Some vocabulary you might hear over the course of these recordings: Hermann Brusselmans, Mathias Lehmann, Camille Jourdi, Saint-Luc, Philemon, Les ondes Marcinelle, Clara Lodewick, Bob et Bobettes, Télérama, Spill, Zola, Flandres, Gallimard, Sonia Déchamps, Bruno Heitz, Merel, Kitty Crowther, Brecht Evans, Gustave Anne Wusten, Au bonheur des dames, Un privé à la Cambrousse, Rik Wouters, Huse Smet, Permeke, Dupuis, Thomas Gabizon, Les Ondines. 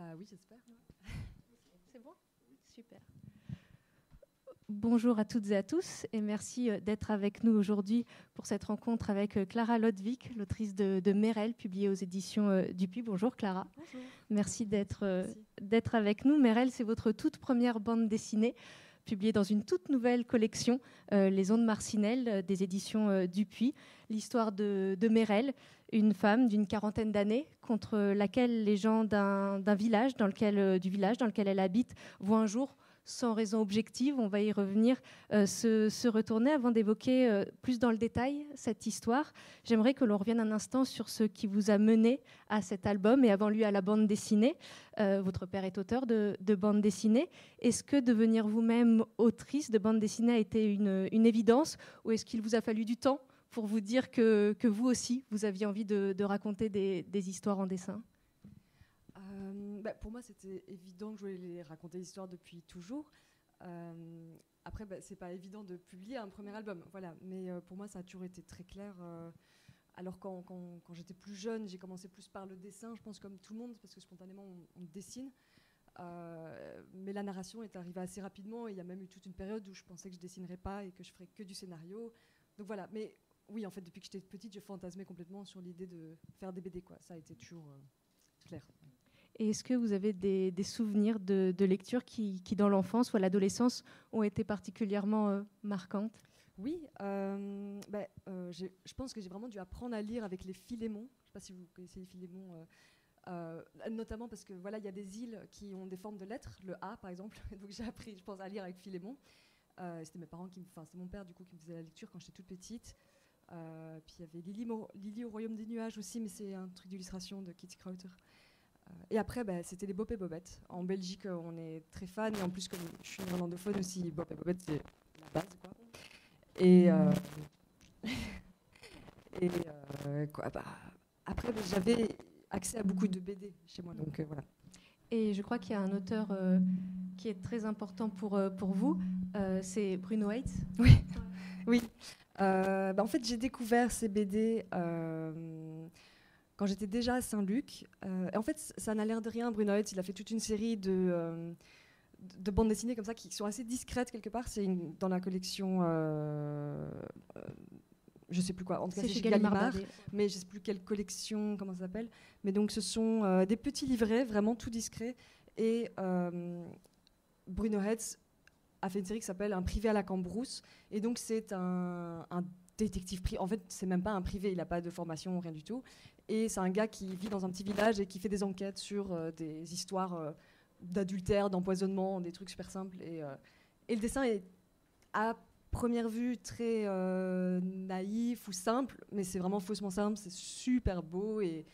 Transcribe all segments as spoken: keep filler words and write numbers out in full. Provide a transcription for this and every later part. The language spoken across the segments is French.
Bah oui, j'espère. C'est bon ? Super. Bonjour à toutes et à tous et merci d'être avec nous aujourd'hui pour cette rencontre avec Clara Lodewick, l'autrice de, de Merel, publiée aux éditions Dupuis. Bonjour Clara. Bonjour. Merci d'être d'être avec nous. Merel, c'est votre toute première bande dessinée, publiée dans une toute nouvelle collection, euh, Les ondes Marcinelle, des éditions euh, Dupuis. L'histoire de, de Merel, une femme d'une quarantaine d'années, contre laquelle les gens d'un, d'un village dans lequel, euh, du village dans lequel elle habite voient un jour, sans raison objective, on va y revenir, euh, se, se retourner avant d'évoquer euh, plus dans le détail cette histoire. J'aimerais que l'on revienne un instant sur ce qui vous a mené à cet album et avant lui à la bande dessinée. Euh, votre père est auteur de, de bande dessinée. Est-ce que devenir vous-même autrice de bande dessinée a été une, une évidence ou est-ce qu'il vous a fallu du temps pour vous dire que, que vous aussi, vous aviez envie de, de raconter des, des histoires en dessin ? Euh, bah pour moi, c'était évident que je voulais les raconter l'histoire depuis toujours. Euh, après, bah, c'est pas évident de publier un premier album, voilà. Mais euh, pour moi, ça a toujours été très clair. Euh, alors quand, quand, quand j'étais plus jeune, j'ai commencé plus par le dessin, je pense comme tout le monde, parce que spontanément, on, on dessine. Euh, mais la narration est arrivée assez rapidement. Il y a même eu toute une période où je pensais que je dessinerais pas et que je ferais que du scénario. Donc voilà. Mais oui, en fait, depuis que j'étais petite, je fantasmais complètement sur l'idée de faire des B D, quoi. Ça a été toujours euh, clair. Et est-ce que vous avez des, des souvenirs de, de lecture qui, qui, dans l'enfance ou à l'adolescence, ont été particulièrement euh, marquantes ? Oui, euh, bah, euh, j'ai, je pense que j'ai vraiment dû apprendre à lire avec les Philemon. Je ne sais pas si vous connaissez les Philemon, euh, euh, notamment parce que voilà, y a des îles qui ont des formes de lettres, le A par exemple. Donc j'ai appris, je pense, à lire avec Philemon. Euh, c'était mes parents qui, enfin c'était mon père du coup qui me faisait la lecture quand j'étais toute petite. Euh, puis il y avait Lily, Mo- Lily au royaume des nuages aussi, mais c'est un truc d'illustration de Kitty Crowther. Et après, bah, c'était les Bob et Bobettes. En Belgique, on est très fan. Et en plus, comme je suis irlandophone aussi, Bob et Bobettes, c'est la base, quoi. Et, euh, et euh, quoi, bah, après, bah, j'avais accès à beaucoup de B D chez moi. Donc, euh, voilà. Et je crois qu'il y a un auteur euh, qui est très important pour, euh, pour vous. Euh, c'est Bruno Heitz. Oui. Oui. Euh, bah, en fait, j'ai découvert ces B D... Euh, quand j'étais déjà à Saint-Luc, euh, en fait, ça n'a l'air de rien, Bruno Heitz, il a fait toute une série de, euh, de bandes dessinées comme ça, qui sont assez discrètes quelque part. C'est une, dans la collection, euh, euh, je ne sais plus quoi, en tout cas c'est, c'est chez Gallimard, Gallimard mais je ne sais plus quelle collection, comment ça s'appelle. Mais donc ce sont euh, des petits livrets, vraiment tout discrets. Et euh, Bruno Heitz a fait une série qui s'appelle Un privé à la Cambrousse. Et donc c'est un, un détective privé. En fait, c'est même pas un privé, il n'a pas de formation, rien du tout. Et c'est un gars qui vit dans un petit village et qui fait des enquêtes sur euh, des histoires euh, d'adultère, d'empoisonnement, des trucs super simples. Et, euh, et le dessin est à première vue très euh, naïf ou simple, mais c'est vraiment faussement simple, c'est super beau et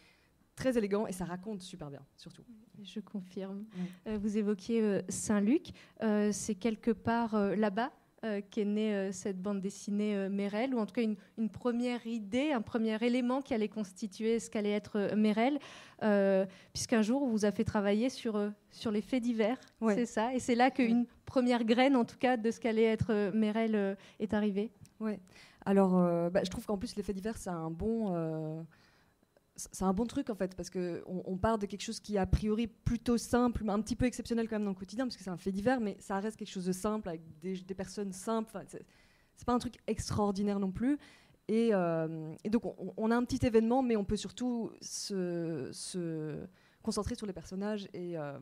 très élégant et ça raconte super bien, surtout. Je confirme. Ouais. Euh, vous évoquiez euh, Saint-Luc, euh, c'est quelque part euh, là-bas Euh, qu'est née euh, cette bande dessinée euh, Merel, ou en tout cas une, une première idée, un premier élément qui allait constituer ce qu'allait être euh, Merel, euh, puisqu'un jour on vous a fait travailler sur, euh, sur les faits divers, ouais. C'est ça, et c'est là qu'une ouais. première graine en tout cas de ce qu'allait être euh, Merel euh, est arrivée. Oui, alors euh, bah, je trouve qu'en plus les faits divers c'est un bon... Euh c'est un bon truc en fait, parce qu'on on part de quelque chose qui est a priori plutôt simple, mais un petit peu exceptionnel quand même dans le quotidien, parce que c'est un fait divers, mais ça reste quelque chose de simple, avec des, des personnes simples. Enfin, c'est, c'est pas un truc extraordinaire non plus. Et, euh, et donc on, on a un petit événement, mais on peut surtout se, se concentrer sur les personnages et, euh,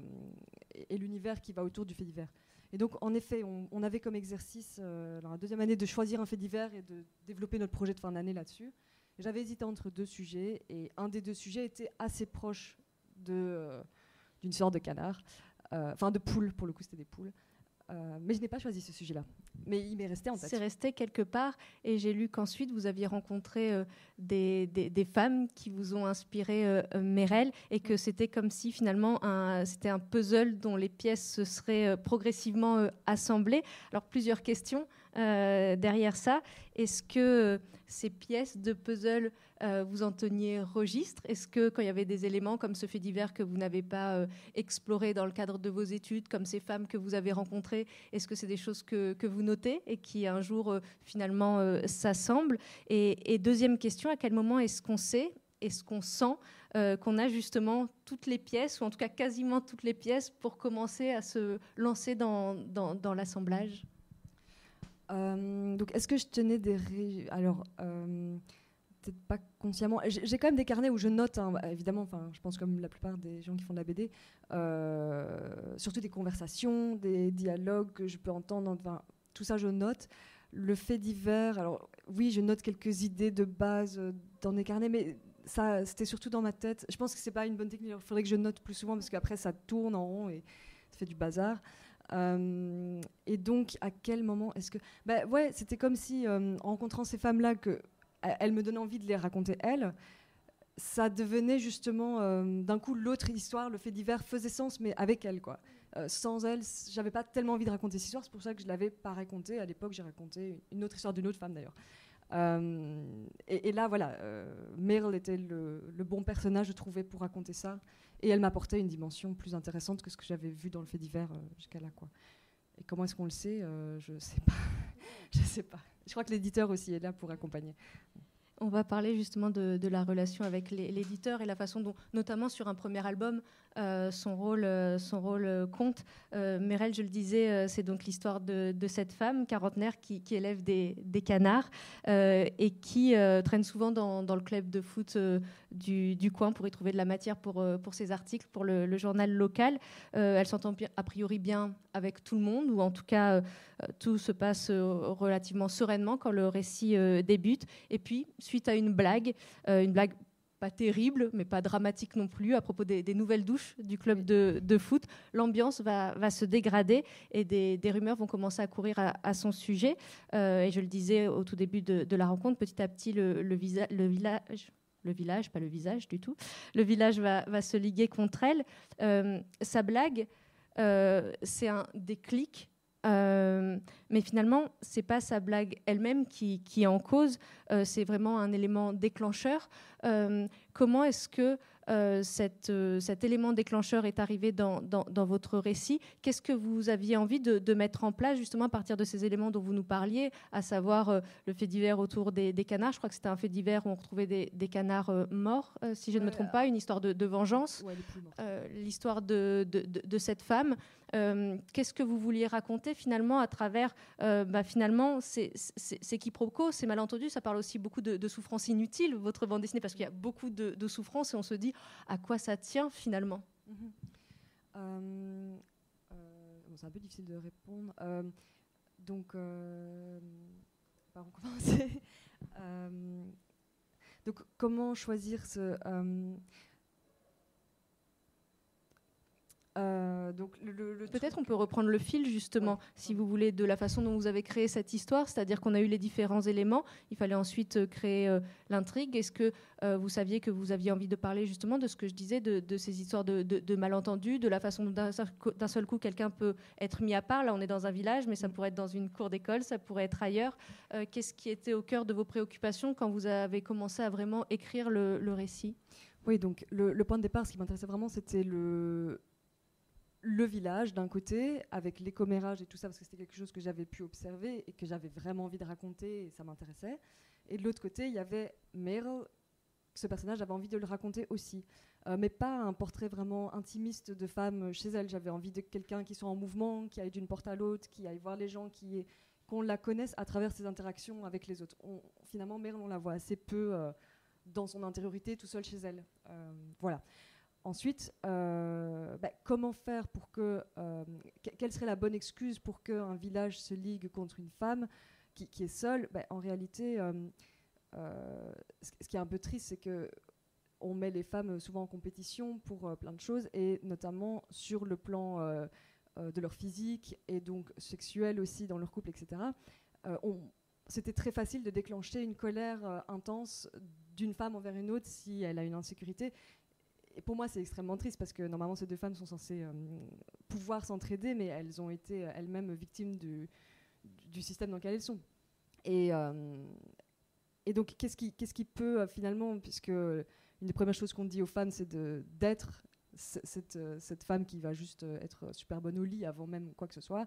et, et l'univers qui va autour du fait divers. Et donc en effet, on, on avait comme exercice, euh, dans la deuxième année, de choisir un fait divers et de développer notre projet de fin d'année là-dessus. J'avais hésité entre deux sujets, et un des deux sujets était assez proche de, euh, d'une sorte de canard, enfin euh, de poule, pour le coup c'était des poules. Euh, mais je n'ai pas choisi ce sujet-là. Mais il m'est resté en tête. C'est resté quelque part, et j'ai lu qu'ensuite vous aviez rencontré euh, des, des, des femmes qui vous ont inspiré euh, Merel, et que c'était comme si finalement un, c'était un puzzle dont les pièces se seraient euh, progressivement euh, assemblées. Alors plusieurs questions euh, derrière ça. Est-ce que euh, ces pièces de puzzle euh, vous en teniez registre ? Est-ce que quand il y avait des éléments comme ce fait divers que vous n'avez pas euh, exploré dans le cadre de vos études, comme ces femmes que vous avez rencontrées, est-ce que c'est des choses que, que vous noter et qui un jour euh, finalement euh, s'assemble et, et deuxième question, à quel moment est-ce qu'on sait, est-ce qu'on sent euh, qu'on a justement toutes les pièces, ou en tout cas quasiment toutes les pièces, pour commencer à se lancer dans, dans, dans l'assemblage. Euh, donc, est-ce que je tenais des... Ré... Alors... Euh... peut-être pas consciemment. J'ai quand même des carnets où je note, hein, évidemment, enfin, je pense comme la plupart des gens qui font de la B D, euh, surtout des conversations, des dialogues que je peux entendre, enfin, tout ça je note. Le fait divers, alors oui, je note quelques idées de base dans mes carnets, mais ça, c'était surtout dans ma tête. Je pense que c'est pas une bonne technique, il faudrait que je note plus souvent, parce qu'après ça tourne en rond et ça fait du bazar. Euh, et donc, à quel moment est-ce que... Bah, ouais, c'était comme si, euh, en rencontrant ces femmes-là, que elle me donnait envie de les raconter, elle. Ça devenait justement, euh, d'un coup, l'autre histoire, le fait divers faisait sens, mais avec elle, quoi. Euh, sans elle, j'avais pas tellement envie de raconter cette histoire, c'est pour ça que je l'avais pas racontée. À l'époque, j'ai raconté une autre histoire d'une autre femme, d'ailleurs. Euh, et, et là, voilà, euh, Merel était le, le bon personnage, je trouvais, pour raconter ça. Et elle m'apportait une dimension plus intéressante que ce que j'avais vu dans le fait divers euh, jusqu'à là, quoi. Et comment est-ce qu'on le sait? euh, Je sais pas. Je sais pas. Je crois que l'éditeur aussi est là pour accompagner. On va parler justement de, de la relation avec l'éditeur et la façon dont, notamment sur un premier album, euh, son rôle, euh, son rôle compte. Euh, Merel, je le disais, euh, c'est donc l'histoire de, de cette femme quarantenaire qui, qui élève des, des canards euh, et qui euh, traîne souvent dans, dans le club de foot euh, du, du coin pour y trouver de la matière pour, euh, pour ses articles, pour le, le journal local. Euh, elle s'entend a priori bien avec tout le monde, ou en tout cas, euh, tout se passe euh, relativement sereinement quand le récit euh, débute. Et puis, suite à une blague, euh, une blague pas terrible, mais pas dramatique non plus, à propos des, des nouvelles douches du club oui. de, de foot, l'ambiance va, va se dégrader et des, des rumeurs vont commencer à courir à, à son sujet. Euh, et je le disais au tout début de, de la rencontre, petit à petit, le, le, visa, le village... Le village, pas le visage du tout. Le village va, va se liguer contre elle. Euh, sa blague, euh, c'est un déclic. Euh, mais finalement, c'est pas sa blague elle-même qui, qui est en cause, euh, c'est vraiment un élément déclencheur. Euh, comment est-ce que euh, cette, euh, cet élément déclencheur est arrivé dans, dans, dans votre récit? Qu'est-ce que vous aviez envie de, de mettre en place justement à partir de ces éléments dont vous nous parliez, à savoir euh, le fait divers autour des, des canards? Je crois que c'était un fait divers où on retrouvait des, des canards euh, morts, euh, si je ne me trompe pas, une histoire de, de vengeance, ouais, euh, l'histoire de, de, de, de cette femme. Euh, qu'est-ce que vous vouliez raconter finalement à travers euh, bah, finalement ces, ces, ces quiproquos, ces malentendus? Ça parle aussi beaucoup de, de souffrances inutiles, votre bande dessinée, parce qu'il y a beaucoup de, de souffrances et on se dit à quoi ça tient finalement. Mm-hmm. euh, euh, bon, c'est un peu difficile de répondre. Euh, donc, euh, par où commencer? euh, Donc, comment choisir ce... Euh, Euh, donc le, le Peut-être on peut reprendre le fil justement, ouais. si vous voulez, de la façon dont vous avez créé cette histoire, c'est-à-dire qu'on a eu les différents éléments, il fallait ensuite créer euh, l'intrigue. Est-ce que euh, vous saviez que vous aviez envie de parler justement de ce que je disais, de, de ces histoires de, de, de malentendus, de la façon dont d'un seul, d'un seul coup quelqu'un peut être mis à part? Là on est dans un village, mais ça pourrait être dans une cour d'école, ça pourrait être ailleurs. Euh, qu'est-ce qui était au cœur de vos préoccupations quand vous avez commencé à vraiment écrire le, le récit? Oui, donc le, le point de départ, ce qui m'intéressait vraiment, c'était le... le village d'un côté, avec les commérages et tout ça, parce que c'était quelque chose que j'avais pu observer et que j'avais vraiment envie de raconter et ça m'intéressait. Et de l'autre côté, il y avait Merel, ce personnage, j'avais envie de le raconter aussi. Euh, mais pas un portrait vraiment intimiste de femme chez elle. J'avais envie de quelqu'un qui soit en mouvement, qui aille d'une porte à l'autre, qui aille voir les gens, qui est, qu'on la connaisse à travers ses interactions avec les autres. On, finalement, Merel, on la voit assez peu euh, dans son intériorité, tout seul chez elle. Euh, voilà. Ensuite, euh, bah, comment faire pour que... Euh, quelle serait la bonne excuse pour qu'un village se ligue contre une femme qui, qui est seule? Bah, en réalité, euh, euh, ce qui est un peu triste, c'est qu'on met les femmes souvent en compétition pour euh, plein de choses, et notamment sur le plan euh, euh, de leur physique, et donc sexuel aussi dans leur couple, et cetera. Euh, on, c'était très facile de déclencher une colère euh, intense d'une femme envers une autre si elle a une insécurité. Et pour moi, c'est extrêmement triste parce que normalement, ces deux femmes sont censées euh, pouvoir s'entraider, mais elles ont été elles-mêmes victimes du, du système dans lequel elles sont. Et, euh, et donc, qu'est-ce qui, qu'est-ce qui peut euh, finalement, puisque une des premières choses qu'on dit aux femmes, c'est de, d'être cette, cette femme qui va juste être super bonne au lit avant même quoi que ce soit,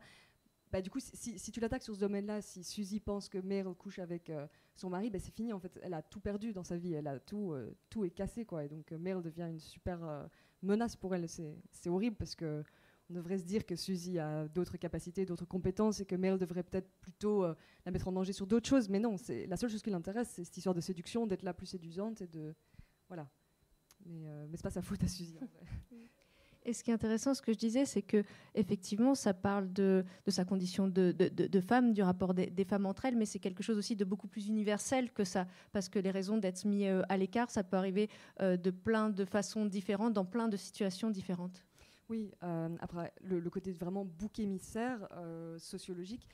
bah, du coup, si, si tu l'attaques sur ce domaine-là, si Suzy pense que Merel couche avec euh, son mari, bah, c'est fini. En fait, elle a tout perdu dans sa vie. Elle a tout, euh, tout est cassé, quoi. Et donc, euh, Merel devient une super euh, menace pour elle. C'est, c'est horrible parce que on devrait se dire que Suzy a d'autres capacités, d'autres compétences et que Merel devrait peut-être plutôt euh, la mettre en danger sur d'autres choses. Mais non, c'est, la seule chose qui l'intéresse, c'est cette histoire de séduction, d'être la plus séduisante et de... Voilà. Mais, euh, mais c'est pas sa faute à Suzy, en fait. Et ce qui est intéressant, ce que je disais, c'est que effectivement, ça parle de, de sa condition de, de, de, de femme, du rapport des, des femmes entre elles, mais c'est quelque chose aussi de beaucoup plus universel que ça, parce que les raisons d'être mis à l'écart, ça peut arriver euh, de plein de façons différentes, dans plein de situations différentes. Oui, euh, après, le, le côté vraiment bouc émissaire euh, sociologique,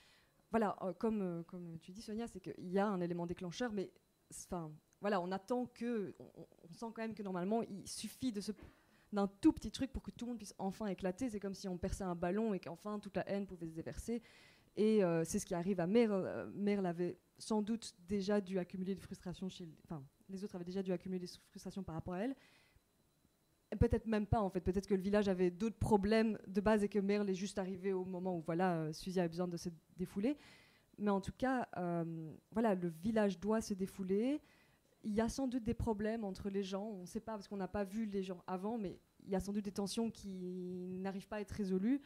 voilà, euh, comme, euh, comme tu dis, Sonia, c'est qu'il y a un élément déclencheur, mais voilà, on attend que, on, on sent quand même que normalement, il suffit de se... d'un tout petit truc pour que tout le monde puisse enfin éclater. C'est comme si on perçait un ballon et qu'enfin toute la haine pouvait se déverser. Et euh, c'est ce qui arrive à Merel. Merel avait sans doute déjà dû accumuler des frustrations chez... Enfin, les autres avaient déjà dû accumuler des frustrations par rapport à elle. Et peut-être même pas, en fait. Peut-être que le village avait d'autres problèmes de base et que Merel est juste arrivée au moment où, voilà, Suzy a besoin de se défouler. Mais en tout cas, euh, voilà, le village doit se défouler. Il y a sans doute des problèmes entre les gens, on ne sait pas parce qu'on n'a pas vu les gens avant, mais il y a sans doute des tensions qui n'arrivent pas à être résolues.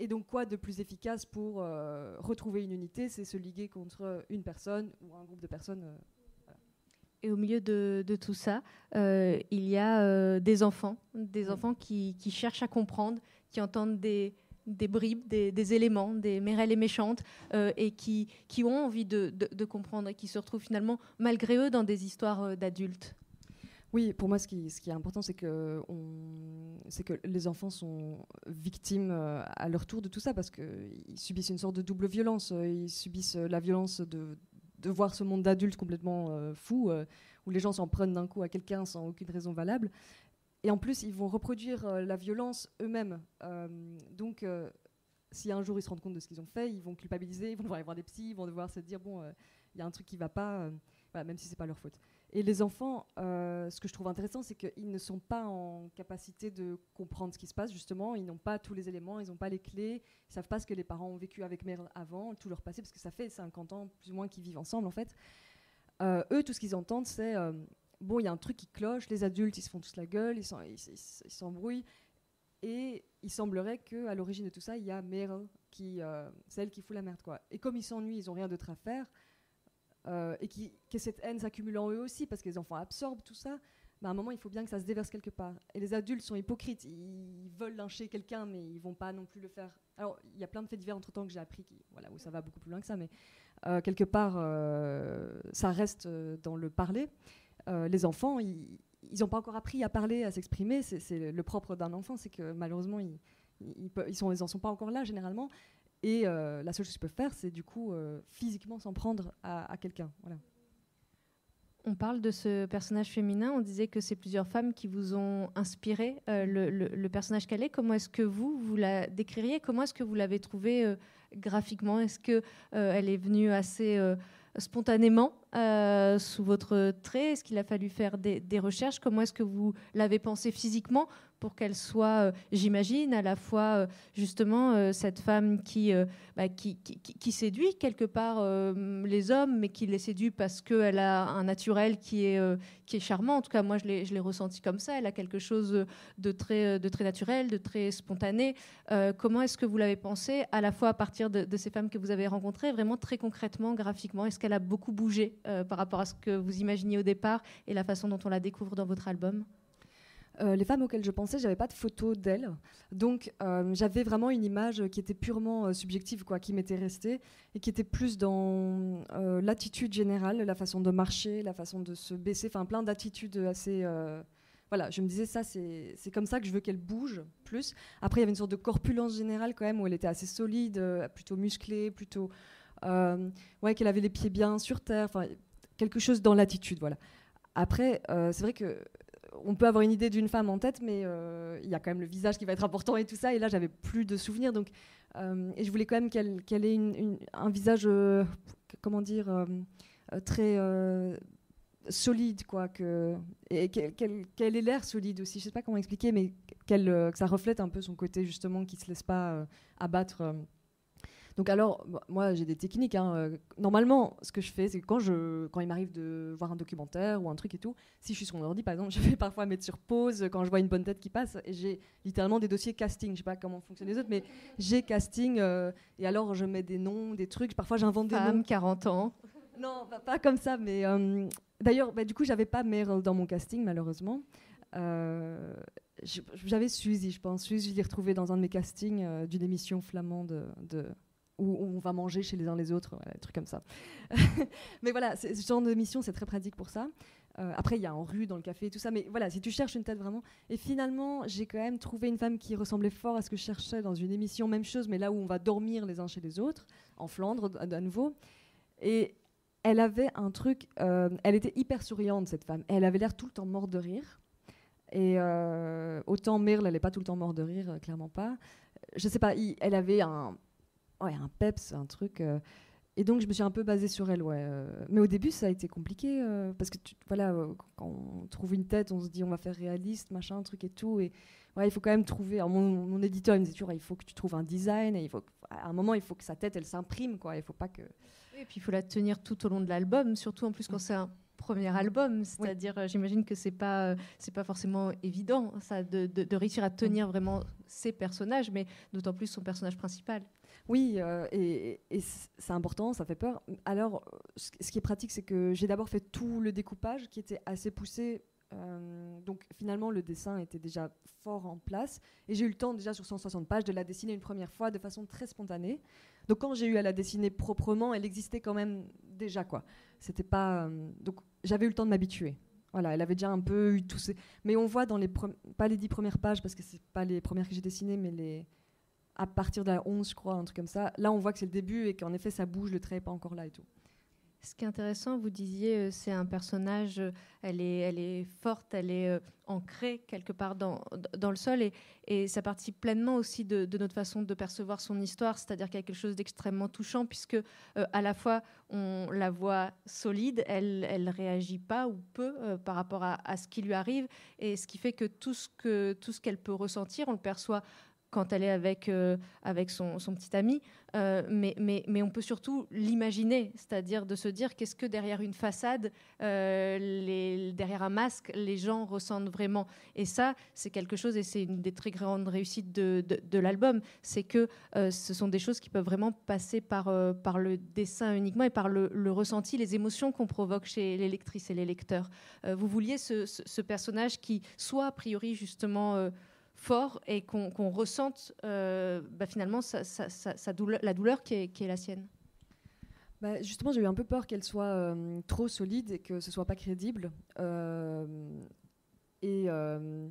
Et donc quoi de plus efficace pour euh, retrouver une unité, c'est se liguer contre une personne ou un groupe de personnes. Euh, voilà. Et au milieu de, de tout ça, euh, il y a euh, des enfants, des enfants qui, qui cherchent à comprendre, qui entendent des... des bribes, des, des éléments, des Merel et méchantes, euh, et qui, qui ont envie de, de, de comprendre et qui se retrouvent finalement, malgré eux, dans des histoires euh, d'adultes. Oui, pour moi, ce qui, ce qui est important, c'est que, on, c'est que les enfants sont victimes euh, à leur tour de tout ça, parce qu'ils subissent une sorte de double violence. Ils subissent la violence de, de voir ce monde d'adultes complètement euh, fou, euh, où les gens s'en prennent d'un coup à quelqu'un sans aucune raison valable. Et en plus, ils vont reproduire euh, la violence eux-mêmes. Euh, donc, euh, si un jour ils se rendent compte de ce qu'ils ont fait, ils vont culpabiliser, ils vont devoir aller voir des psys, ils vont devoir se dire, bon, il euh, y a un truc qui ne va pas, euh, voilà, même si ce n'est pas leur faute. Et les enfants, euh, ce que je trouve intéressant, c'est qu'ils ne sont pas en capacité de comprendre ce qui se passe, justement. Ils n'ont pas tous les éléments, ils n'ont pas les clés, ils ne savent pas ce que les parents ont vécu avec Merel avant, tout leur passé, parce que ça fait cinquante ans, plus ou moins, qu'ils vivent ensemble, en fait. Euh, eux, tout ce qu'ils entendent, c'est... Euh, bon, il y a un truc qui cloche, les adultes, ils se font tous la gueule, ils, s'en, ils, ils, ils s'embrouillent. Et il semblerait qu'à l'origine de tout ça, il y a Merel, qui, euh, celle qui fout la merde, quoi. Et comme ils s'ennuient, ils n'ont rien d'autre à faire, euh, et qui, que cette haine s'accumule en eux aussi, parce que les enfants absorbent tout ça, bah à un moment, il faut bien que ça se déverse quelque part. Et les adultes sont hypocrites, ils veulent lyncher quelqu'un, mais ils ne vont pas non plus le faire. Alors, il y a plein de faits divers entre-temps que j'ai appris, qui, voilà, où ça va beaucoup plus loin que ça, mais euh, quelque part, euh, ça reste dans le parler. Euh, les enfants, ils n'ont pas encore appris à parler, à s'exprimer. C'est, c'est le propre d'un enfant, c'est que malheureusement, ils n'en sont, ils sont pas encore là, généralement. Et euh, la seule chose qu'ils peuvent faire, c'est du coup, euh, physiquement s'en prendre à, à quelqu'un. Voilà. On parle de ce personnage féminin. On disait que c'est plusieurs femmes qui vous ont inspiré euh, le, le, le personnage qu'elle est. Comment est-ce que vous, vous la décririez? Comment est-ce que vous l'avez trouvée euh, graphiquement? Est-ce qu'elle euh, est venue assez... Euh, spontanément euh, sous votre trait? Est-ce qu'il a fallu faire des, des recherches? Comment est-ce que vous l'avez pensée physiquement pour qu'elle soit, euh, j'imagine, à la fois euh, justement euh, cette femme qui, euh, bah, qui, qui, qui séduit quelque part euh, les hommes, mais qui les séduit parce qu'elle a un naturel qui est, euh, qui est charmant. En tout cas, moi, je l'ai, je l'ai ressenti comme ça. Elle a quelque chose de très, de très naturel, de très spontané. Euh, comment est-ce que vous l'avez pensée, à la fois à partir de, de ces femmes que vous avez rencontrées, vraiment très concrètement, graphiquement? Est-ce qu'elle a beaucoup bougé euh, par rapport à ce que vous imaginiez au départ et la façon dont on la découvre dans votre album ? Euh, les femmes auxquelles je pensais, j'avais pas de photos d'elles, donc euh, j'avais vraiment une image qui était purement euh, subjective, quoi, qui m'était restée et qui était plus dans euh, l'attitude générale, la façon de marcher, la façon de se baisser, enfin plein d'attitudes assez... Euh, voilà, je me disais ça, c'est, c'est comme ça que je veux qu'elle bouge plus. Après, il y avait une sorte de corpulence générale quand même, où elle était assez solide, euh, plutôt musclée, plutôt... Euh, ouais, qu'elle avait les pieds bien sur terre, enfin quelque chose dans l'attitude, voilà. Après, euh, c'est vrai que... on peut avoir une idée d'une femme en tête, mais il euh, y a quand même le visage qui va être important et tout ça. Et là, j'avais plus de souvenirs. Donc, euh, et je voulais quand même qu'elle, qu'elle ait une, une, un visage, euh, comment dire, euh, très euh, solide, quoi. Que, et qu'elle, qu'elle ait l'air solide aussi. Je ne sais pas comment expliquer, mais qu'elle, euh, que ça reflète un peu son côté, justement, qui ne se laisse pas euh, abattre. Euh, Donc alors, bah, moi j'ai des techniques. Hein. Normalement, ce que je fais, c'est que quand, je, quand il m'arrive de voir un documentaire ou un truc et tout, si je suis sur mon ordi, par exemple, je vais parfois mettre sur pause quand je vois une bonne tête qui passe. Et j'ai littéralement des dossiers casting. Je sais pas comment fonctionnent les autres, mais j'ai casting. Euh, et alors, je mets des noms, des trucs. Parfois, j'invente des noms. Femme, quarante ans. Non, bah, pas comme ça. Mais euh, d'ailleurs, bah, du coup, j'avais pas Merel dans mon casting, malheureusement. Euh, J'avais Suzy, je pense. Suzy, je l'ai retrouvée dans un de mes castings euh, d'une émission flamande de, de, où on va manger chez les uns les autres, voilà, des trucs comme ça. Mais voilà, ce genre d'émission, c'est très pratique pour ça. Euh, après, il y a En rue, dans le café et tout ça. Mais voilà, si tu cherches une tête vraiment... Et finalement, j'ai quand même trouvé une femme qui ressemblait fort à ce que je cherchais dans une émission, même chose, mais là où on va dormir les uns chez les autres, en Flandre, à nouveau. Et elle avait un truc... Euh, elle était hyper souriante, cette femme. Elle avait l'air tout le temps morte de rire. Et euh, autant Merel, elle n'est pas tout le temps morte de rire, euh, clairement pas. Je sais pas, il, elle avait un, ouais, un peps, un truc. Euh, et donc, je me suis un peu basée sur elle, ouais. Euh, mais au début, ça a été compliqué, euh, parce que, tu, voilà, euh, quand on trouve une tête, on se dit, on va faire réaliste, machin, truc et tout. Et ouais, il faut quand même trouver... Alors, mon, mon éditeur, il me disait toujours, il faut que tu trouves un design, et il faut que, à un moment, il faut que sa tête, elle s'imprime, quoi. Il faut pas que... Et puis, il faut la tenir tout au long de l'album, surtout, en plus, quand c'est un... premier album, c'est-à-dire oui. J'imagine que c'est pas c'est pas forcément évident ça de, de, de réussir à tenir vraiment ses personnages, mais d'autant plus son personnage principal. Oui, euh, et, et c'est important, ça fait peur. Alors, ce, ce qui est pratique, c'est que j'ai d'abord fait tout le découpage qui était assez poussé, euh, donc finalement le dessin était déjà fort en place, et j'ai eu le temps déjà sur cent soixante pages de la dessiner une première fois de façon très spontanée. Donc quand j'ai eu à la dessiner proprement, elle existait quand même déjà, quoi. C'était pas... Euh, donc j'avais eu le temps de m'habituer. Voilà, elle avait déjà un peu eu tous ces... Mais on voit dans les... Pas les dix premières pages, parce que c'est pas les premières que j'ai dessinées, mais les... à partir de la onze, je crois, un truc comme ça. Là, on voit que c'est le début et qu'en effet, ça bouge, le trait n'est pas encore là et tout. Ce qui est intéressant, vous disiez, c'est un personnage, elle est, elle est forte, elle est ancrée quelque part dans, dans le sol, et, et ça participe pleinement aussi de, de notre façon de percevoir son histoire, c'est-à-dire qu'il y a quelque chose d'extrêmement touchant, puisque euh, à la fois on la voit solide, elle elle réagit pas ou peu euh, par rapport à, à ce qui lui arrive, et ce qui fait que tout ce que tout ce qu'elle peut ressentir, on le perçoit quand elle est avec, euh, avec son, son petit ami, euh, mais, mais, mais on peut surtout l'imaginer, c'est-à-dire de se dire qu'est-ce que derrière une façade, euh, les, derrière un masque, les gens ressentent vraiment. Et ça, c'est quelque chose, et c'est une des très grandes réussites de, de, de l'album, c'est que euh, ce sont des choses qui peuvent vraiment passer par, euh, par le dessin uniquement et par le, le ressenti, les émotions qu'on provoque chez les lectrices et les lecteurs. Euh, vous vouliez ce, ce, ce personnage qui soit a priori justement... Euh, fort et qu'on qu'on ressente euh, bah finalement sa, sa, sa, sa douleur, la douleur qui est, qui est la sienne. Bah justement, j'ai eu un peu peur qu'elle soit euh, trop solide et que ce soit pas crédible. Euh, et euh,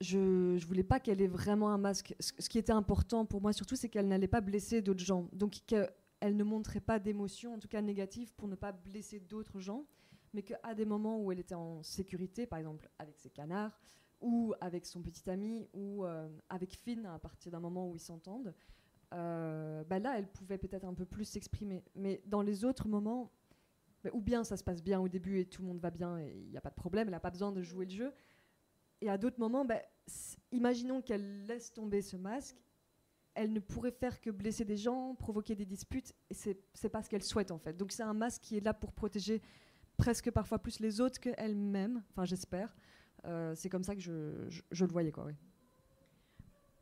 je, je voulais pas qu'elle ait vraiment un masque. Ce, ce qui était important pour moi surtout, c'est qu'elle n'allait pas blesser d'autres gens. Donc qu'elle ne montrait pas d'émotions, en tout cas négatives, pour ne pas blesser d'autres gens. Mais qu'à des moments où elle était en sécurité, par exemple avec ses canards, ou avec son petit ami, ou euh, avec Finn, à partir d'un moment où ils s'entendent, euh, bah là, elle pouvait peut-être un peu plus s'exprimer. Mais dans les autres moments, bah, ou bien ça se passe bien au début et tout le monde va bien et il n'y a pas de problème, elle n'a pas besoin de jouer le jeu. Et à d'autres moments, bah, imaginons qu'elle laisse tomber ce masque, elle ne pourrait faire que blesser des gens, provoquer des disputes, et c'est, c'est pas ce qu'elle souhaite, en fait. Donc c'est un masque qui est là pour protéger presque parfois plus les autres qu'elle-même, enfin j'espère. Euh, c'est comme ça que je, je, je le voyais, quoi, oui.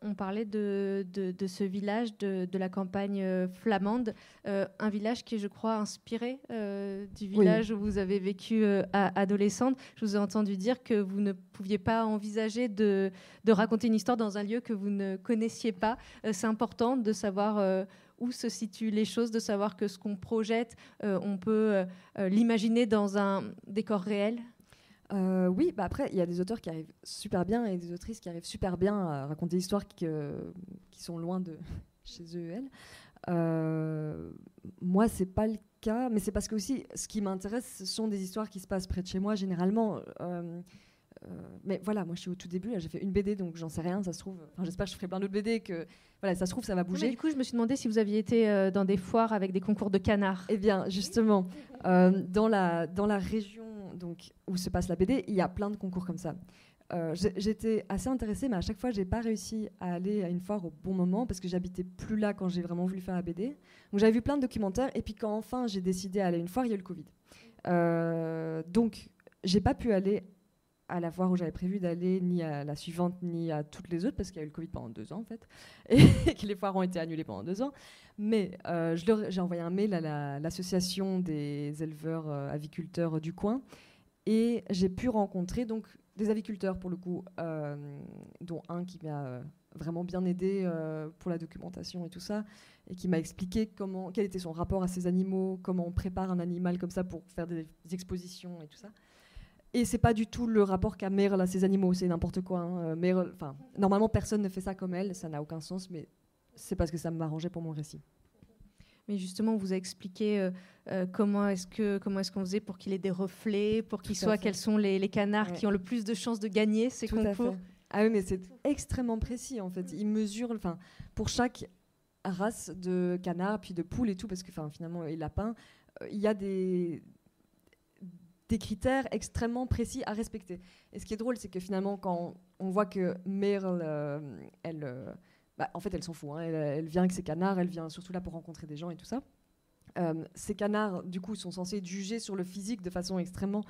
On parlait de, de, de ce village, de, de la campagne euh, flamande, euh, un village qui est, je crois, inspiré euh, du village oui. où vous avez vécu euh, à, adolescente. Je vous ai entendu dire que vous ne pouviez pas envisager de, de raconter une histoire dans un lieu que vous ne connaissiez pas. Euh, c'est important de savoir... Euh, où se situent les choses, de savoir que ce qu'on projette, euh, on peut euh, l'imaginer dans un décor réel. Euh, oui, bah après, il y a des auteurs qui arrivent super bien et des autrices qui arrivent super bien à raconter des histoires qui, euh, qui sont loin de chez eux et elles. Euh, moi, c'est pas le cas, mais c'est parce que aussi, ce qui m'intéresse, ce sont des histoires qui se passent près de chez moi, généralement. Euh, Euh, mais voilà, moi je suis au tout début, là j'ai fait une B D, donc j'en sais rien, ça se trouve, enfin, j'espère que je ferai plein d'autres B D, que voilà, ça se trouve ça va bouger. Mais du coup je me suis demandé si vous aviez été euh, dans des foires avec des concours de canards. Eh bien justement, euh, dans, la, dans la région donc, où se passe la B D, il y a plein de concours comme ça. Euh, j'étais assez intéressée, mais à chaque fois, j'ai pas réussi à aller à une foire au bon moment parce que j'habitais plus là quand j'ai vraiment voulu faire la B D. Donc j'avais vu plein de documentaires et puis quand enfin j'ai décidé d'aller à une foire, il y a eu le Covid. Euh, donc j'ai pas pu aller à la foire où j'avais prévu d'aller, ni à la suivante, ni à toutes les autres parce qu'il y a eu le Covid pendant deux ans en fait et que les foires ont été annulées pendant deux ans. Mais euh, je leur, j'ai envoyé un mail à la, l'association des éleveurs euh, aviculteurs du coin et j'ai pu rencontrer donc des aviculteurs, pour le coup, euh, dont un qui m'a euh, vraiment bien aidé euh, pour la documentation et tout ça, et qui m'a expliqué comment, quel était son rapport à ces animaux, comment on prépare un animal comme ça pour faire des, des expositions et tout ça. Et c'est pas du tout le rapport qu'a Merel à ces animaux, c'est n'importe quoi. Hein. Merel, enfin, normalement, personne ne fait ça comme elle, ça n'a aucun sens, mais c'est parce que ça m'arrangeait pour mon récit. Mais justement, on vous a expliqué euh, euh, comment est-ce que comment est-ce qu'on faisait pour qu'il ait des reflets, pour qu'il soit quels sont les, les canards ouais. qui ont le plus de chances de gagner ces tout concours. Ah oui, mais c'est extrêmement précis en fait. Ils mesurent, enfin, pour chaque race de canards, puis de poules et tout, parce que enfin, finalement, les lapins, euh, il y a des des critères extrêmement précis à respecter. Et ce qui est drôle, c'est que finalement, quand on voit que Merel, euh, elle euh, Bah, en fait, elle s'en fout. Hein. Elle, elle vient avec ses canards, elle vient surtout là pour rencontrer des gens et tout ça. Euh, ces canards, du coup, sont censés être jugés sur le physique de façon extrêmement...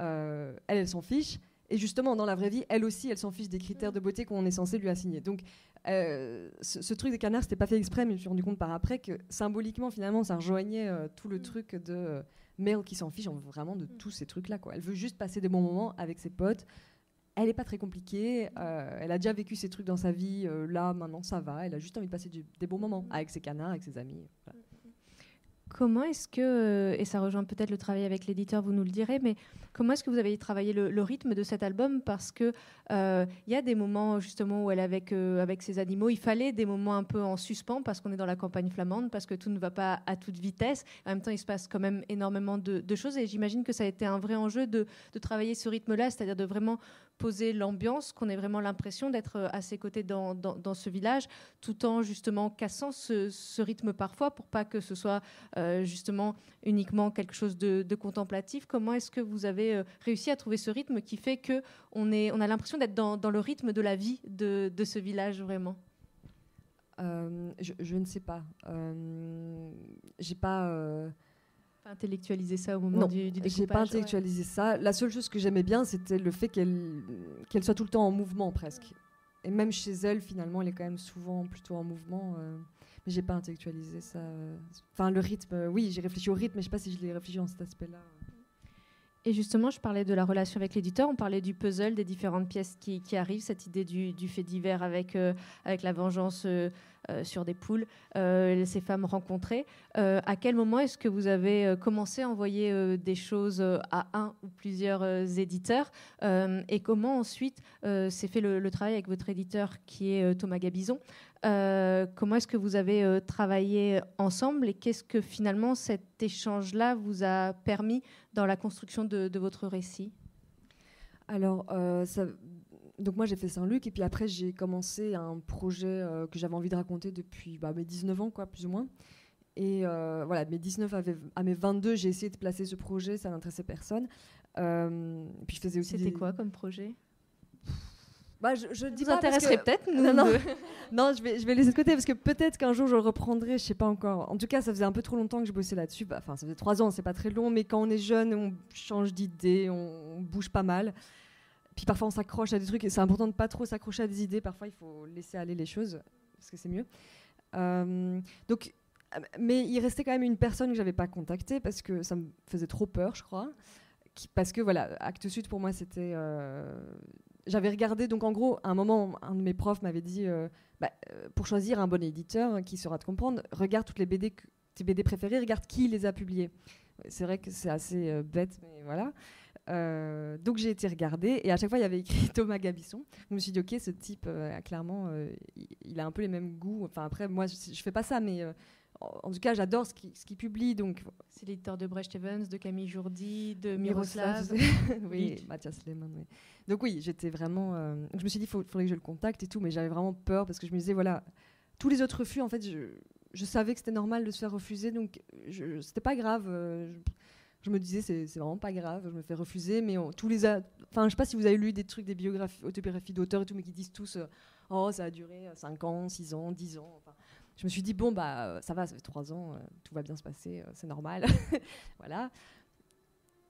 Euh, elle, elle s'en fiche. Et justement, dans la vraie vie, elle aussi, elle s'en fiche des critères de beauté qu'on est censé lui assigner. Donc, euh, ce, ce truc des canards, c'était pas fait exprès, mais je me suis rendu compte par après que symboliquement, finalement, ça rejoignait euh, tout le truc de euh, Merel qui s'en fiche vraiment de tous ces trucs-là. Quoi. Elle veut juste passer des bons moments avec ses potes. Elle n'est pas très compliquée, euh, elle a déjà vécu ces trucs dans sa vie, euh, là, maintenant, ça va. Elle a juste envie de passer du, des bons moments avec ses canards, avec ses amis. Voilà. Comment est-ce que, et ça rejoint peut-être le travail avec l'éditeur, vous nous le direz, mais comment est-ce que vous avez travaillé le, le rythme de cet album ? Parce qu'il euh, y a des moments, justement, où elle est avec, euh, avec ses animaux. Il fallait des moments un peu en suspens, parce qu'on est dans la campagne flamande, parce que tout ne va pas à toute vitesse. En même temps, il se passe quand même énormément de, de choses, et j'imagine que ça a été un vrai enjeu de, de travailler ce rythme-là, c'est-à-dire de vraiment... poser l'ambiance, qu'on ait vraiment l'impression d'être à ses côtés dans, dans, dans ce village, tout en justement cassant ce, ce rythme parfois pour pas que ce soit euh, justement uniquement quelque chose de, de contemplatif. Comment est-ce que vous avez réussi à trouver ce rythme qui fait que on est, on a l'impression d'être dans, dans le rythme de la vie de, de ce village vraiment ? euh, je, je ne sais pas. Euh, j'ai pas... Euh Pas intellectualiser ça au moment non, du, du découpage. J'ai pas intellectualisé ouais. ça. La seule chose que j'aimais bien, c'était le fait qu'elle qu'elle soit tout le temps en mouvement presque. Et même chez elle, finalement, elle est quand même souvent plutôt en mouvement. Euh, mais j'ai pas intellectualisé ça. Enfin, le rythme. Oui, j'ai réfléchi au rythme, mais je sais pas si je l'ai réfléchi dans cet aspect-là. Et justement, je parlais de la relation avec l'éditeur, on parlait du puzzle, des différentes pièces qui, qui arrivent, cette idée du, du fait divers avec, euh, avec la vengeance euh, euh, sur des poules, euh, ces femmes rencontrées. Euh, à quel moment est-ce que vous avez commencé à envoyer euh, des choses à un ou plusieurs euh, éditeurs euh, et comment ensuite euh, s'est fait le, le travail avec votre éditeur qui est euh, Thomas Gabizon ? Euh, comment est-ce que vous avez euh, travaillé ensemble et qu'est-ce que finalement cet échange-là vous a permis dans la construction de, de votre récit ? Alors, euh, ça, donc moi j'ai fait Saint-Luc et puis après j'ai commencé un projet euh, que j'avais envie de raconter depuis bah, mes dix-neuf ans, quoi, plus ou moins. Et euh, voilà, de mes dix-neuf à mes vingt-deux, j'ai essayé de placer ce projet, ça n'intéressait personne. Euh, puis je faisais aussi C'était des... quoi comme projet ? Bah, je, je dis vous intéresserait que... peut-être nous non, non. non je, vais, je vais laisser de côté parce que peut-être qu'un jour je le reprendrai, je sais pas encore. En tout cas, ça faisait un peu trop longtemps que je bossais là-dessus. Enfin, ça faisait trois ans, c'est pas très long, mais quand on est jeune, on change d'idée, on bouge pas mal. Puis parfois on s'accroche à des trucs et c'est important de pas trop s'accrocher à des idées. Parfois, il faut laisser aller les choses parce que c'est mieux. Euh, donc, mais il restait quand même une personne que j'avais pas contactée parce que ça me faisait trop peur, je crois. Qui, parce que voilà, Acte Sud pour moi c'était. Euh, J'avais regardé, donc en gros, à un moment, un de mes profs m'avait dit, euh, bah, euh, pour choisir un bon éditeur qui saura te comprendre, regarde toutes les B D, que, tes B D préférées, regarde qui les a publiées. C'est vrai que c'est assez euh, bête, mais voilà. Euh, donc j'ai été regarder, et à chaque fois, il y avait écrit Thomas Gabizon. Je me suis dit, ok, ce type, euh, clairement, euh, il a un peu les mêmes goûts. Enfin, après, moi, je ne fais pas ça, mais... Euh, En tout cas, j'adore ce qu'il qui publie. Donc. C'est l'éditeur de Brecht Evans, de Camille Jourdi, de Miroslav. oui, Mathias Lehmann. Oui. Donc oui, j'étais vraiment... Euh, je me suis dit, il faudrait que je le contacte et tout, mais j'avais vraiment peur parce que je me disais, voilà, tous les autres refus, en fait, je, je savais que c'était normal de se faire refuser, donc ce n'était pas grave. Euh, je me disais, c'est vraiment pas grave, je me fais refuser, mais on, tous les... Enfin, je sais pas si vous avez lu des trucs, des biographies, autobiographies d'auteurs et tout, mais qui disent tous, euh, oh, ça a duré cinq ans, six ans, dix ans. Enfin, je me suis dit, bon, bah, ça va, ça fait trois ans, euh, tout va bien se passer, euh, c'est normal. Voilà.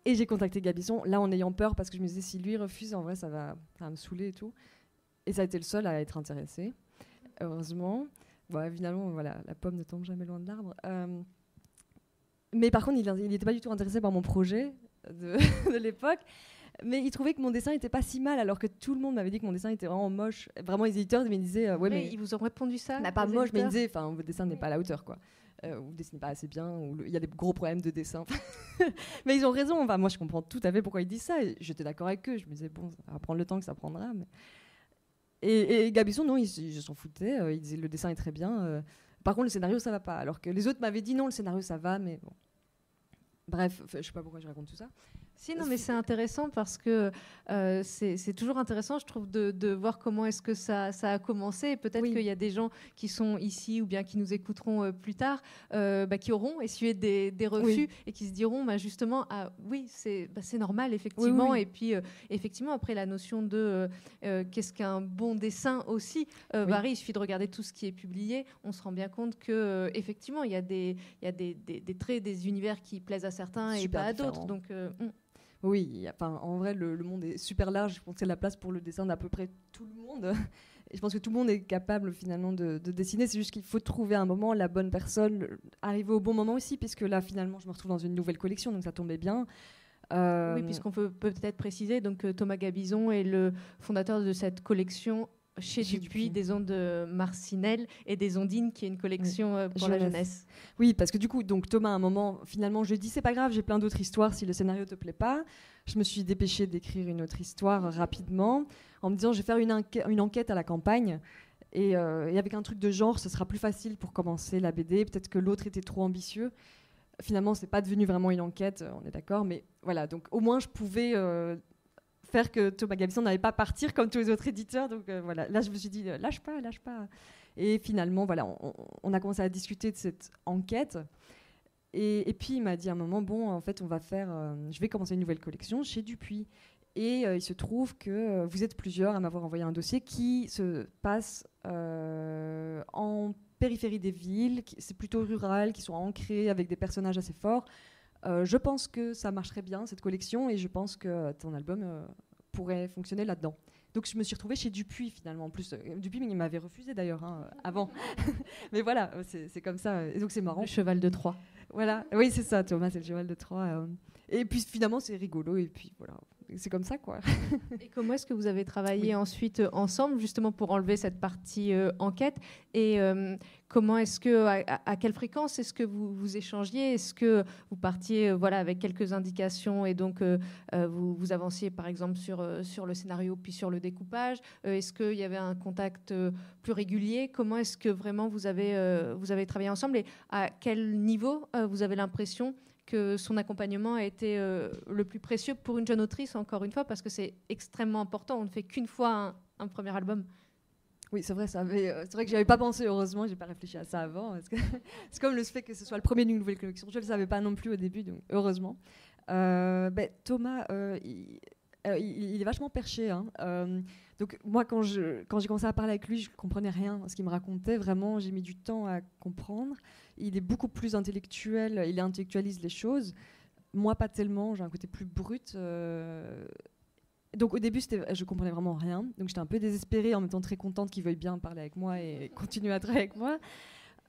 Et j'ai contacté Gabizon, là, en ayant peur, parce que je me disais, si lui refuse, en vrai, ça va, ça va me saouler et tout. Et ça a été le seul à être intéressé, heureusement. Bon, finalement, voilà, la pomme ne tombe jamais loin de l'arbre. Euh, Mais par contre, il n'était pas du tout intéressé par mon projet de, de l'époque. Mais il trouvait que mon dessin n'était pas si mal, alors que tout le monde m'avait dit que mon dessin était vraiment moche. Vraiment, les éditeurs me disaient... Euh, ouais, mais, mais ils vous ont répondu ça? N'a pas moche, mais ils disaient, enfin, votre dessin n'est pas à la hauteur, quoi. Euh, vous ne dessinez pas assez bien, ou il y a des gros problèmes de dessin. Mais ils ont raison. Enfin, moi, je comprends tout à fait pourquoi ils disent ça. J'étais d'accord avec eux. Je me disais, bon, ça va prendre le temps que ça prendra. Mais... Et, et Gabizon, non, ils s'en foutaient. Euh, ils disaient, le dessin est très bien. Euh, Par contre, le scénario, ça va pas. Alors que les autres m'avaient dit non, le scénario, ça va, mais bon. Bref, je sais pas pourquoi je raconte tout ça. Si, non, mais c'est intéressant parce que euh, c'est toujours intéressant, je trouve, de, de voir comment est-ce que ça, ça a commencé. Peut-être oui. qu'il y a des gens qui sont ici ou bien qui nous écouteront euh, plus tard, euh, bah, qui auront essuyé des, des refus oui. et qui se diront bah, justement, ah oui, c'est bah, normal, effectivement. Oui, oui, oui. Et puis, euh, effectivement, après, la notion de euh, qu'est-ce qu'un bon dessin aussi euh, oui. varie. Il suffit de regarder tout ce qui est publié. On se rend bien compte qu'effectivement, euh, il y a, des, il y a des, des, des traits, des univers qui plaisent à certains super et pas différent. À d'autres. Donc, euh, on Oui, enfin, en vrai, le, le monde est super large. Je pense qu'il y a de la place pour le dessin d'à peu près tout le monde. Et je pense que tout le monde est capable, finalement, de, de dessiner. C'est juste qu'il faut trouver un moment, la bonne personne, arriver au bon moment aussi, puisque là, finalement, je me retrouve dans une nouvelle collection, donc ça tombait bien. Euh... Oui, puisqu'on peut peut-être préciser, donc, Thomas Gabizon est le fondateur de cette collection chez, chez Dupuis, Dupuis, des ondes Marcinelle et des Ondines, qui est une collection oui. pour jeunesse. la jeunesse. Oui, parce que du coup, donc, Thomas, à un moment, finalement, je dis, c'est pas grave, j'ai plein d'autres histoires si le scénario te plaît pas. Je me suis dépêchée d'écrire une autre histoire rapidement, en me disant, je vais faire une, enquête, une enquête à la campagne, et, euh, et avec un truc de genre, ce sera plus facile pour commencer la B D, peut-être que l'autre était trop ambitieux. Finalement, c'est pas devenu vraiment une enquête, on est d'accord, mais voilà, donc au moins, je pouvais... Euh, faire que Thomas Gabizon n'allait pas partir comme tous les autres éditeurs. Donc euh, voilà, là je me suis dit, euh, lâche pas, lâche pas. Et finalement, voilà, on, on a commencé à discuter de cette enquête. Et, et puis il m'a dit à un moment, bon, en fait, on va faire, euh, je vais commencer une nouvelle collection chez Dupuis. Et euh, il se trouve que euh, vous êtes plusieurs à m'avoir envoyé un dossier qui se passe euh, en périphérie des villes, c'est plutôt rural, qui sont ancrés avec des personnages assez forts. Euh, je pense que ça marcherait bien, cette collection, et je pense que ton album euh, pourrait fonctionner là-dedans. Donc je me suis retrouvée chez Dupuis, finalement. En plus, euh, Dupuis, il m'avait refusé, d'ailleurs, hein, euh, avant. Mais voilà, c'est comme ça. Et donc c'est marrant. Le cheval de Troie. Voilà. Oui, c'est ça, Thomas, c'est le cheval de Troie. Euh. Et puis finalement, c'est rigolo, et puis voilà. C'est comme ça, quoi. Et comment est-ce que vous avez travaillé oui. ensuite euh, ensemble, justement, pour enlever cette partie euh, enquête? Et euh, comment est-ce que, à, à quelle fréquence est-ce que vous, vous échangiez? Est-ce que vous partiez euh, voilà, avec quelques indications et donc euh, euh, vous, vous avanciez, par exemple, sur, euh, sur le scénario, puis sur le découpage? euh, Est-ce qu'il y avait un contact euh, plus régulier? Comment est-ce que vraiment vous avez, euh, vous avez travaillé ensemble? Et à quel niveau euh, vous avez l'impression que son accompagnement a été euh, le plus précieux pour une jeune autrice, encore une fois, parce que c'est extrêmement important. On ne fait qu'une fois un, un premier album. Oui, c'est vrai, ça. Mais euh, c'est vrai que je n'y avais pas pensé, heureusement. Je n'ai pas réfléchi à ça avant. C'est comme le fait que ce soit le premier d'une nouvelle collection. Je ne le savais pas non plus au début, donc heureusement. Euh, bah, Thomas, euh, il, euh, il, il est vachement perché. Hein. Euh, donc moi, quand j'ai quand j'ai commencé à parler avec lui, je ne comprenais rien. Ce qu'il me racontait, vraiment, j'ai mis du temps à comprendre. Il est beaucoup plus intellectuel, il intellectualise les choses. Moi, pas tellement, j'ai un côté plus brut. Euh... Donc au début, je comprenais vraiment rien. Donc j'étais un peu désespérée, en même temps très contente qu'il veuille bien parler avec moi et continuer à travailler avec moi.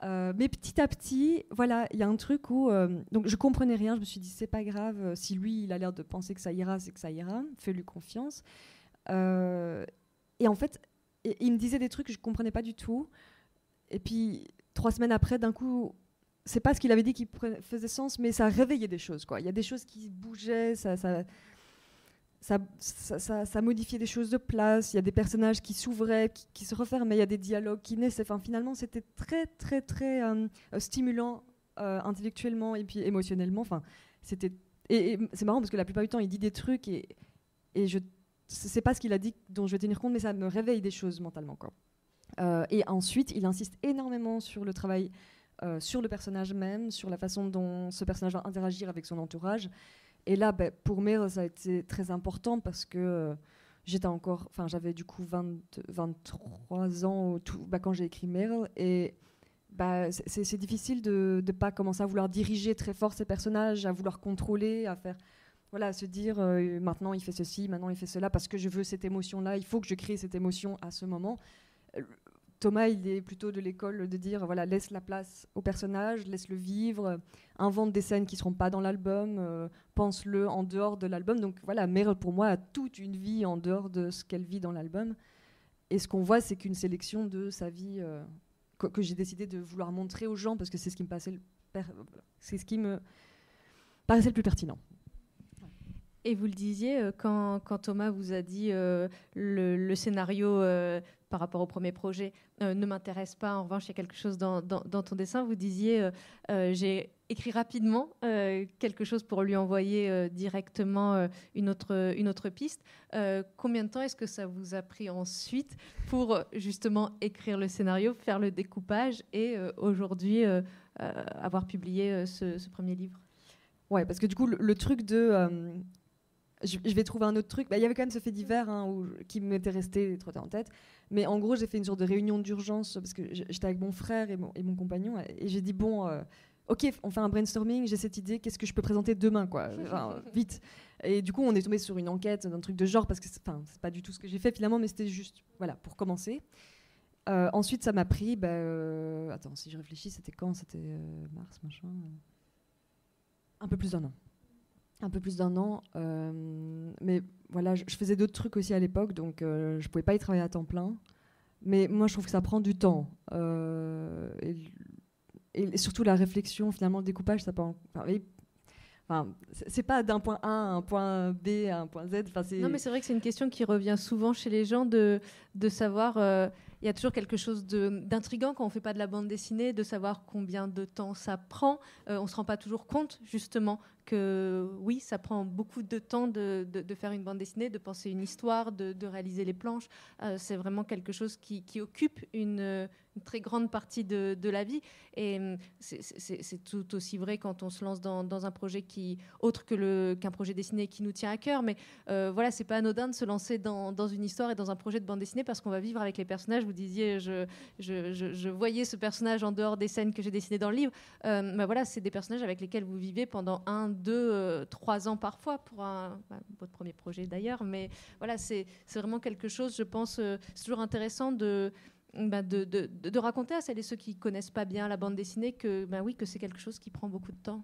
Euh, mais petit à petit, voilà, il y a un truc où... Euh... Donc je comprenais rien, je me suis dit, c'est pas grave. Si lui, il a l'air de penser que ça ira, c'est que ça ira. Fais-lui confiance. Euh... Et en fait, il me disait des trucs que je comprenais pas du tout. Et puis... Trois semaines après, d'un coup, c'est pas ce qu'il avait dit qui faisait sens, mais ça réveillait des choses, quoi. Il y a des choses qui bougeaient, ça, ça, ça, ça, ça, ça modifiait des choses de place. Il y a des personnages qui s'ouvraient, qui, qui se refermaient. Il y a des dialogues qui naissaient. Enfin, finalement, c'était très, très, très euh, stimulant euh, intellectuellement et puis émotionnellement. Enfin, c'était et, et c'est marrant parce que la plupart du temps, il dit des trucs et et je sais pas ce qu'il a dit dont je vais tenir compte, mais ça me réveille des choses mentalement, quoi. Euh, et ensuite, il insiste énormément sur le travail euh, sur le personnage même, sur la façon dont ce personnage va interagir avec son entourage. Et là, bah, pour Merel, ça a été très important parce que euh, j'étais encore, enfin, j'avais du coup vingt, vingt-trois ans tout, bah, quand j'ai écrit Merel, et bah, c'est, c'est difficile de ne pas commencer à vouloir diriger très fort ces personnages, à vouloir contrôler, à faire, voilà, à se dire euh, maintenant il fait ceci, maintenant il fait cela, parce que je veux cette émotion-là, il faut que je crée cette émotion à ce moment. Thomas, il est plutôt de l'école de dire, voilà, laisse la place au personnage, laisse-le vivre, invente des scènes qui ne seront pas dans l'album, euh, pense-le en dehors de l'album. Donc voilà, Merel, pour moi, a toute une vie en dehors de ce qu'elle vit dans l'album. Et ce qu'on voit, c'est qu'une sélection de sa vie euh, que, que j'ai décidé de vouloir montrer aux gens, parce que c'est ce qui me, passait le per... c'est ce qui me paraissait le plus pertinent. Et vous le disiez, quand, quand Thomas vous a dit euh, le, le scénario euh, par rapport au premier projet euh, ne m'intéresse pas, en revanche, il y a quelque chose dans, dans, dans ton dessin, vous disiez euh, euh, j'ai écrit rapidement euh, quelque chose pour lui envoyer euh, directement euh, une, autre, une autre piste. Euh, combien de temps est-ce que ça vous a pris ensuite pour justement écrire le scénario, faire le découpage et euh, aujourd'hui euh, euh, avoir publié euh, ce, ce premier livre? Ouais, parce que du coup, le, le truc de... Euh, je vais trouver un autre truc. Bah, y avait quand même ce fait divers hein, où, qui m'était resté trotté en tête. Mais en gros, j'ai fait une sorte de réunion d'urgence parce que j'étais avec mon frère et mon, et mon compagnon. Et j'ai dit, bon, euh, OK, on fait un brainstorming, j'ai cette idée, qu'est-ce que je peux présenter demain, quoi, enfin, vite. Et du coup, on est tombé sur une enquête, un truc de genre, parce que c'est, c'est pas du tout ce que j'ai fait finalement, mais c'était juste voilà, pour commencer. Euh, ensuite, ça m'a pris... Bah, euh, attends, si je réfléchis, c'était quand? C'était euh, mars, machin. Un peu plus d'un an. un peu plus d'un an, euh, mais voilà, je, je faisais d'autres trucs aussi à l'époque, donc euh, je ne pouvais pas y travailler à temps plein, mais moi je trouve que ça prend du temps, euh, et, et surtout la réflexion, finalement le découpage, ça peut en, enfin, et, enfin, c'est pas d'un point A à un point B à un point Z. Enfin, c'est... Non, mais c'est vrai que c'est une question qui revient souvent chez les gens de, de savoir... Euh, il y a toujours quelque chose de, d'intriguant quand on ne fait pas de la bande dessinée, de savoir combien de temps ça prend. Euh, on ne se rend pas toujours compte, justement, que oui, ça prend beaucoup de temps de, de, de faire une bande dessinée, de penser une histoire, de, de réaliser les planches. Euh, c'est vraiment quelque chose qui, qui occupe une, une très grande partie de, de la vie. Et c'est, c'est, c'est tout aussi vrai quand on se lance dans, dans un projet qui, autre que le, qu'un projet dessiné qui nous tient à cœur. Mais euh, voilà, ce n'est pas anodin de se lancer dans, dans une histoire et dans un projet de bande dessinée parce qu'on va vivre avec les personnages. Vous disiez, je, je, je, je voyais ce personnage en dehors des scènes que j'ai dessinées dans le livre. Euh, bah voilà, c'est des personnages avec lesquels vous vivez pendant un, deux, euh, trois ans parfois, pour un, bah, votre premier projet d'ailleurs. Mais voilà, c'est, c'est vraiment quelque chose, je pense, euh, c'est toujours intéressant de, bah, de, de, de raconter à celles et ceux qui ne connaissent pas bien la bande dessinée que, bah oui, que c'est quelque chose qui prend beaucoup de temps.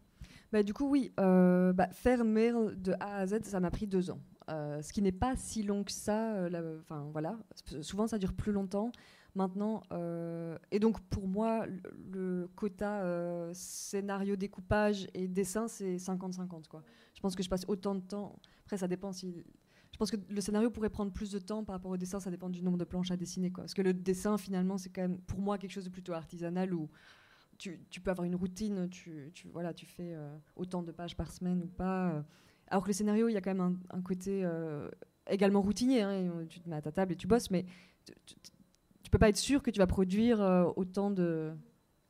Bah, du coup, oui, euh, bah, faire Merel de A à Z, ça m'a pris deux ans. Euh, ce qui n'est pas si long que ça, euh, la, enfin, voilà. Souvent ça dure plus longtemps maintenant, euh, et donc pour moi le, le quota euh, scénario, découpage et dessin, c'est cinquante cinquante, quoi. Je pense que je passe autant de temps, après ça dépend si... je pense que le scénario pourrait prendre plus de temps par rapport au dessin, ça dépend du nombre de planches à dessiner, quoi. Parce que le dessin finalement c'est quand même pour moi quelque chose de plutôt artisanal où tu, tu peux avoir une routine, tu, tu, voilà, tu fais euh, autant de pages par semaine ou pas, euh, alors que le scénario, il y a quand même un, un côté euh, également routinier. Hein, tu te mets à ta table et tu bosses, mais tu ne peux pas être sûr que tu vas produire euh, autant de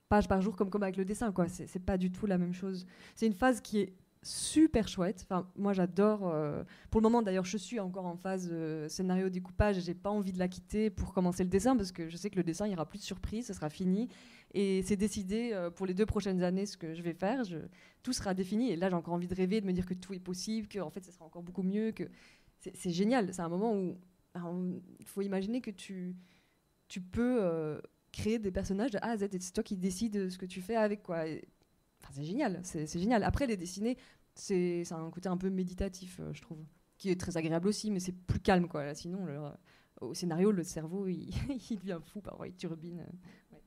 pages par jour comme, comme avec le dessin. Ce n'est pas du tout la même chose. C'est une phase qui est super chouette. Enfin, moi, j'adore. Euh, pour le moment, d'ailleurs, je suis encore en phase euh, scénario-découpage et je n'ai pas envie de la quitter pour commencer le dessin parce que je sais que le dessin, il n'y aura plus de surprise, ce sera fini. Et c'est décidé euh, pour les deux prochaines années ce que je vais faire. Je, tout sera défini. Et là, j'ai encore envie de rêver, de me dire que tout est possible, que en fait, ça sera encore beaucoup mieux. Que c'est, c'est génial. C'est un moment où il faut imaginer que tu, tu peux euh, créer des personnages de A à Z. Et c'est toi qui décides ce que tu fais avec, quoi. Et, enfin, c'est génial. C'est, c'est génial. Après, les dessiner, c'est, c'est un côté un peu méditatif, euh, je trouve, qui est très agréable aussi, mais c'est plus calme, quoi. Là, sinon, le, euh, au scénario, le cerveau, il, il devient fou, parfois, il turbine. Euh, ouais.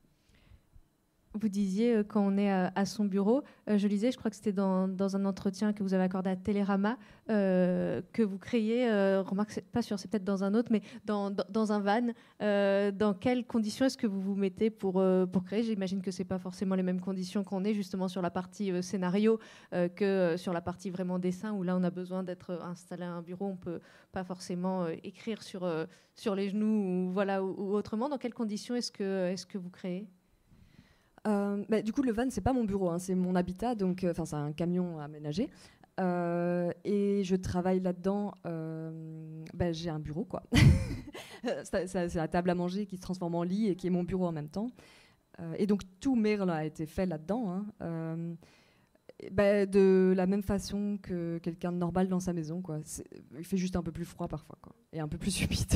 Vous disiez euh, quand on est à, à son bureau, euh, je lisais, je crois que c'était dans, dans un entretien que vous avez accordé à Télérama, euh, que vous créez, euh, remarque, c'est pas sûr, c'est peut-être dans un autre, mais dans, dans, dans un van. Euh, dans quelles conditions est-ce que vous vous mettez pour, euh, pour créer? J'imagine que c'est pas forcément les mêmes conditions qu'on est justement sur la partie euh, scénario euh, que euh, sur la partie vraiment dessin, où là on a besoin d'être installé à un bureau, on peut pas forcément euh, écrire sur, euh, sur les genoux ou, voilà, ou, ou autrement. Dans quelles conditions est-ce que, est-ce que vous créez? Euh, bah, du coup, le van, c'est pas mon bureau, hein, c'est mon habitat, donc enfin, euh, c'est un camion aménagé. Euh, et je travaille là-dedans. Euh, bah, j'ai un bureau, quoi. C'est la table à manger qui se transforme en lit et qui est mon bureau en même temps. Euh, et donc tout Merel a été fait là-dedans. Hein. Euh, bah, de la même façon que quelqu'un de normal dans sa maison, quoi. Il fait juste un peu plus froid parfois, quoi, et un peu plus humide.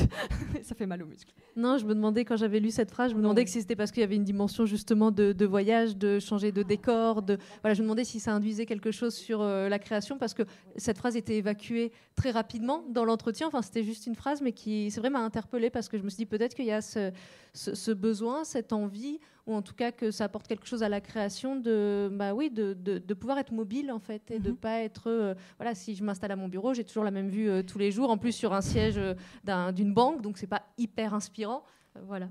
Ça fait mal aux muscles. Non, je me demandais, quand j'avais lu cette phrase, je me demandais que si c'était parce qu'il y avait une dimension justement de, de voyage, de changer de décor, de... Voilà, je me demandais si ça induisait quelque chose sur euh, la création, parce que cette phrase était évacuée très rapidement dans l'entretien. Enfin, c'était juste une phrase, mais qui, c'est vrai, m'a interpellée, parce que je me suis dit peut-être qu'il y a ce, ce, ce besoin, cette envie, ou en tout cas que ça apporte quelque chose à la création de, bah oui, de, de, de pouvoir être mobile, en fait, et mm-hmm. de pas être... Euh, voilà, si je m'installe à mon bureau, j'ai toujours la même vue euh, tous les jours, en plus sur un siège euh, d'un, d'une banque, donc c'est pas hyper inspirant. Euh, voilà.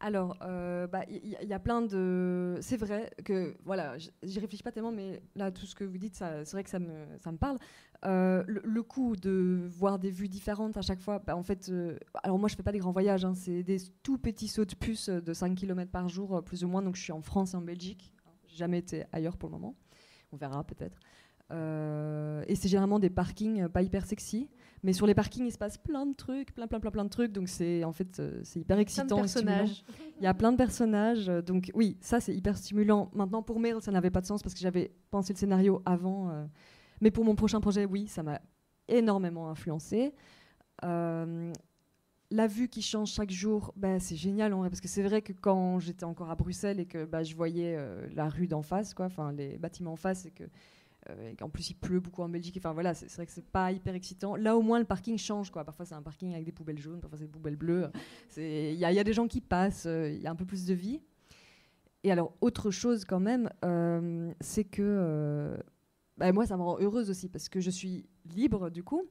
Alors, il euh, bah, y, y a plein de... C'est vrai que, voilà, j'y réfléchis pas tellement, mais là, tout ce que vous dites, c'est vrai que ça me, ça me parle. Euh, le, le coup de voir des vues différentes à chaque fois, bah, en fait, euh, alors moi je fais pas des grands voyages, hein, c'est des tout petits sauts de puce de cinq kilomètres par jour, plus ou moins, donc je suis en France et en Belgique, j'ai jamais été ailleurs pour le moment, on verra peut-être. Euh, et c'est généralement des parkings pas hyper sexy, mais sur les parkings il se passe plein de trucs, plein plein plein plein de trucs, donc c'est en fait c'est hyper excitant et stimulant. Il y a plein de personnages, donc oui, ça c'est hyper stimulant. Maintenant pour Merel ça n'avait pas de sens parce que j'avais pensé le scénario avant. Euh, Mais pour mon prochain projet, oui, ça m'a énormément influencée. Euh, la vue qui change chaque jour, bah, c'est génial, en vrai, parce que c'est vrai que quand j'étais encore à Bruxelles et que bah, je voyais euh, la rue d'en face, quoi, les bâtiments en face, et que, euh, et qu'en plus il pleut beaucoup en Belgique, voilà, c'est, c'est vrai que c'est pas hyper excitant. Là, au moins, le parking change, quoi. Parfois, c'est un parking avec des poubelles jaunes, parfois, c'est des poubelles bleues. Il y, y a des gens qui passent, il euh, y a un peu plus de vie. Et alors, autre chose quand même, euh, c'est que... Euh, Bah, moi, ça me rend heureuse aussi, parce que je suis libre, du coup.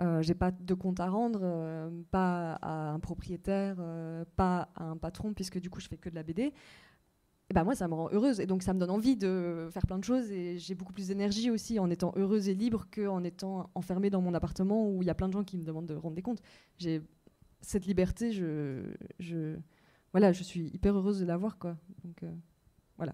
Euh, je n'ai pas de compte à rendre, euh, pas à un propriétaire, euh, pas à un patron, puisque du coup, je ne fais que de la B D. Et bah, moi, ça me rend heureuse, et donc ça me donne envie de faire plein de choses, et j'ai beaucoup plus d'énergie aussi en étant heureuse et libre qu'en étant enfermée dans mon appartement où il y a plein de gens qui me demandent de rendre des comptes. J'ai cette liberté, je, je, voilà, je suis hyper heureuse de l'avoir, quoi. Donc, euh, voilà.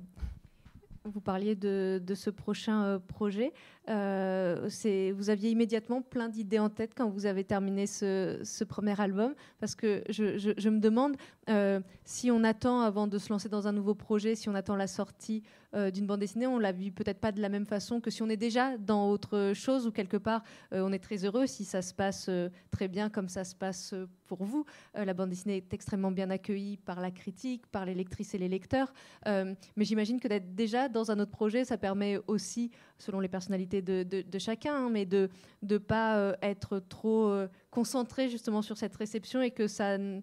Vous parliez de, de ce prochain euh, projet. Euh, c'est, vous aviez immédiatement plein d'idées en tête quand vous avez terminé ce, ce premier album, parce que je, je, je me demande euh, si on attend avant de se lancer dans un nouveau projet, si on attend la sortie euh, d'une bande dessinée, on la vit peut-être pas de la même façon que si on est déjà dans autre chose, ou quelque part euh, on est très heureux si ça se passe euh, très bien comme ça se passe euh, pour vous. Euh, la bande dessinée est extrêmement bien accueillie par la critique, par les lectrices et les lecteurs, euh, mais j'imagine que d'être déjà dans un autre projet, ça permet aussi, selon les personnalités de, de, de chacun, hein, mais de ne pas euh, être trop euh, concentré justement sur cette réception, et que ça, n-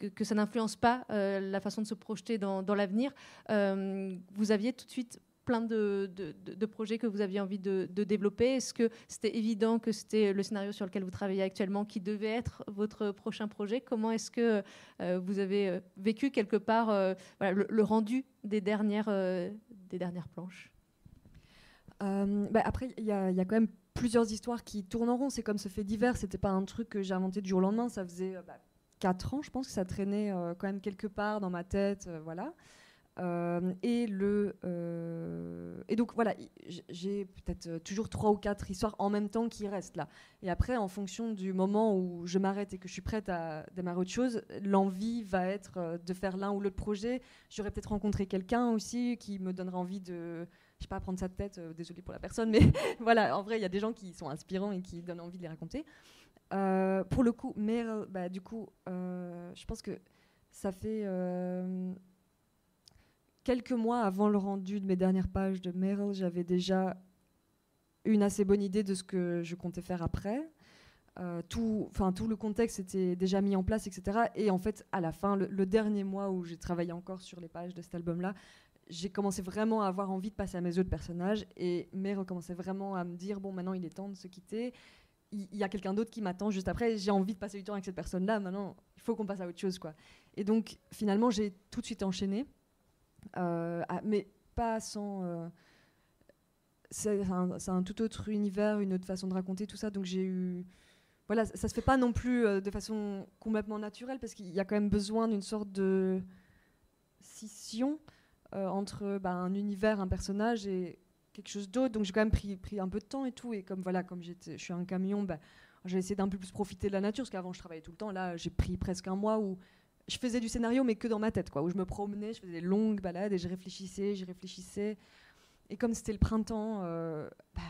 que, que ça n'influence pas euh, la façon de se projeter dans, dans l'avenir. Euh, vous aviez tout de suite plein de, de, de, de projets que vous aviez envie de, de développer. Est-ce que c'était évident que c'était le scénario sur lequel vous travaillez actuellement qui devait être votre prochain projet ? Comment est-ce que euh, vous avez vécu quelque part euh, voilà, le, le rendu des dernières, euh, des dernières planches ? Euh, bah après, il y, y a quand même plusieurs histoires qui tournent en rond. C'est comme ce fait divers. C'était pas un truc que j'ai inventé du jour au lendemain. Ça faisait euh, bah, quatre ans, je pense, que ça traînait euh, quand même quelque part dans ma tête. Euh, voilà. Euh, et, le, euh, et donc, voilà, j'ai peut-être toujours trois ou quatre histoires en même temps qui restent là. Et après, en fonction du moment où je m'arrête et que je suis prête à démarrer autre chose, l'envie va être de faire l'un ou l'autre projet. J'aurais peut-être rencontré quelqu'un aussi qui me donnerait envie de... Je ne sais pas, prendre ça de tête, euh, désolée pour la personne, mais voilà, en vrai, il y a des gens qui sont inspirants et qui donnent envie de les raconter. Euh, pour le coup, Merel, bah, du coup, euh, je pense que ça fait... Euh, Quelques mois avant le rendu de mes dernières pages de Merel, j'avais déjà une assez bonne idée de ce que je comptais faire après. Euh, tout, tout le contexte était déjà mis en place, et cetera. Et en fait, à la fin, le, le dernier mois où j'ai travaillé encore sur les pages de cet album-là, j'ai commencé vraiment à avoir envie de passer à mes autres personnages. Et Merel commençait vraiment à me dire, bon, maintenant, il est temps de se quitter. Il y, y a quelqu'un d'autre qui m'attend juste après. J'ai envie de passer du temps avec cette personne-là. Maintenant, il faut qu'on passe à autre chose, quoi. Et donc, finalement, j'ai tout de suite enchaîné. Euh, mais pas sans euh, c'est, un, c'est un tout autre univers, une autre façon de raconter tout ça, donc j'ai eu voilà, ça, ça se fait pas non plus euh, de façon complètement naturelle, parce qu'il y a quand même besoin d'une sorte de scission euh, entre bah, un univers, un personnage et quelque chose d'autre. Donc j'ai quand même pris, pris un peu de temps et tout. Et comme voilà, comme j'étais, je suis un camion, bah, j'ai essayé d'un peu plus profiter de la nature, parce qu'avant je travaillais tout le temps. Là, j'ai pris presque un mois où je faisais du scénario, mais que dans ma tête, quoi, où je me promenais, je faisais des longues balades et je réfléchissais, j'y réfléchissais. Et comme c'était le printemps, euh, bah,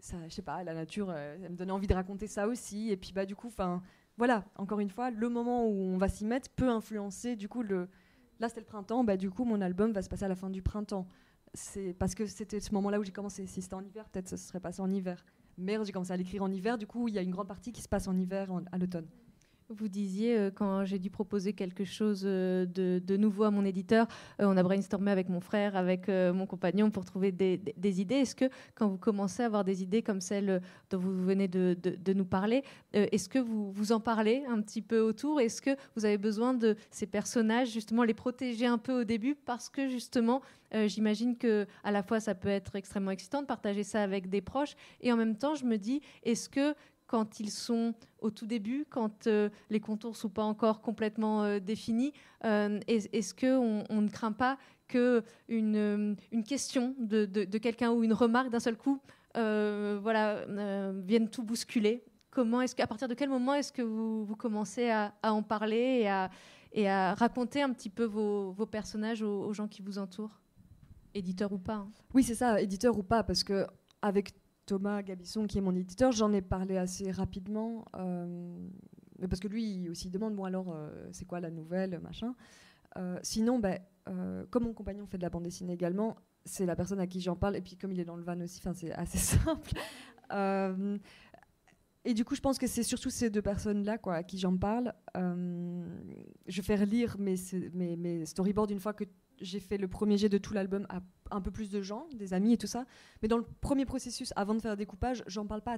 ça, je sais pas, la nature, euh, elle me donnait envie de raconter ça aussi. Et puis bah du coup, enfin, voilà, encore une fois, le moment où on va s'y mettre peut influencer. Du coup, le, là c'était le printemps, bah du coup mon album va se passer à la fin du printemps. C'est parce que c'était ce moment-là où j'ai commencé. Si c'était en hiver, peut-être ça se serait passé en hiver. Mais j'ai commencé à l'écrire en hiver. Du coup, il y a une grande partie qui se passe en hiver, en, à l'automne. Vous disiez, euh, quand j'ai dû proposer quelque chose euh, de, de nouveau à mon éditeur, euh, on a brainstormé avec mon frère, avec euh, mon compagnon pour trouver des, des, des idées. Est-ce que quand vous commencez à avoir des idées comme celles dont vous venez de, de, de nous parler, euh, est-ce que vous, vous en parlez un petit peu autour? Est-ce que vous avez besoin de ces personnages, justement, les protéger un peu au début? Parce que, justement, euh, j'imagine qu'à la fois, ça peut être extrêmement excitant de partager ça avec des proches. Et en même temps, je me dis, est-ce que... quand ils sont au tout début, quand euh, les contours ne sont pas encore complètement euh, définis, euh, est-ce qu'on on ne craint pas qu'une euh, une question de, de, de quelqu'un ou une remarque d'un seul coup euh, voilà, euh, vienne tout bousculer? Comment est-ce que, à partir de quel moment est-ce que vous, vous commencez à, à en parler et à, et à raconter un petit peu vos, vos personnages aux, aux gens qui vous entourent? Éditeur ou pas, hein. Oui, c'est ça, éditeur ou pas, parce qu'avec Thomas Gabizon, qui est mon éditeur, j'en ai parlé assez rapidement, euh, parce que lui, il aussi demande, bon alors, euh, c'est quoi la nouvelle, machin. Euh, sinon, bah, euh, comme mon compagnon fait de la bande dessinée également, c'est la personne à qui j'en parle, et puis comme il est dans le van aussi, c'est assez simple. Euh, et du coup, je pense que c'est surtout ces deux personnes-là quoi, à qui j'en parle. Euh, je vais faire lire mes, mes, mes storyboards une fois que j'ai fait le premier jet de tout l'album à un peu plus de gens, des amis et tout ça. Mais dans le premier processus, avant de faire le découpage, j'en parle pas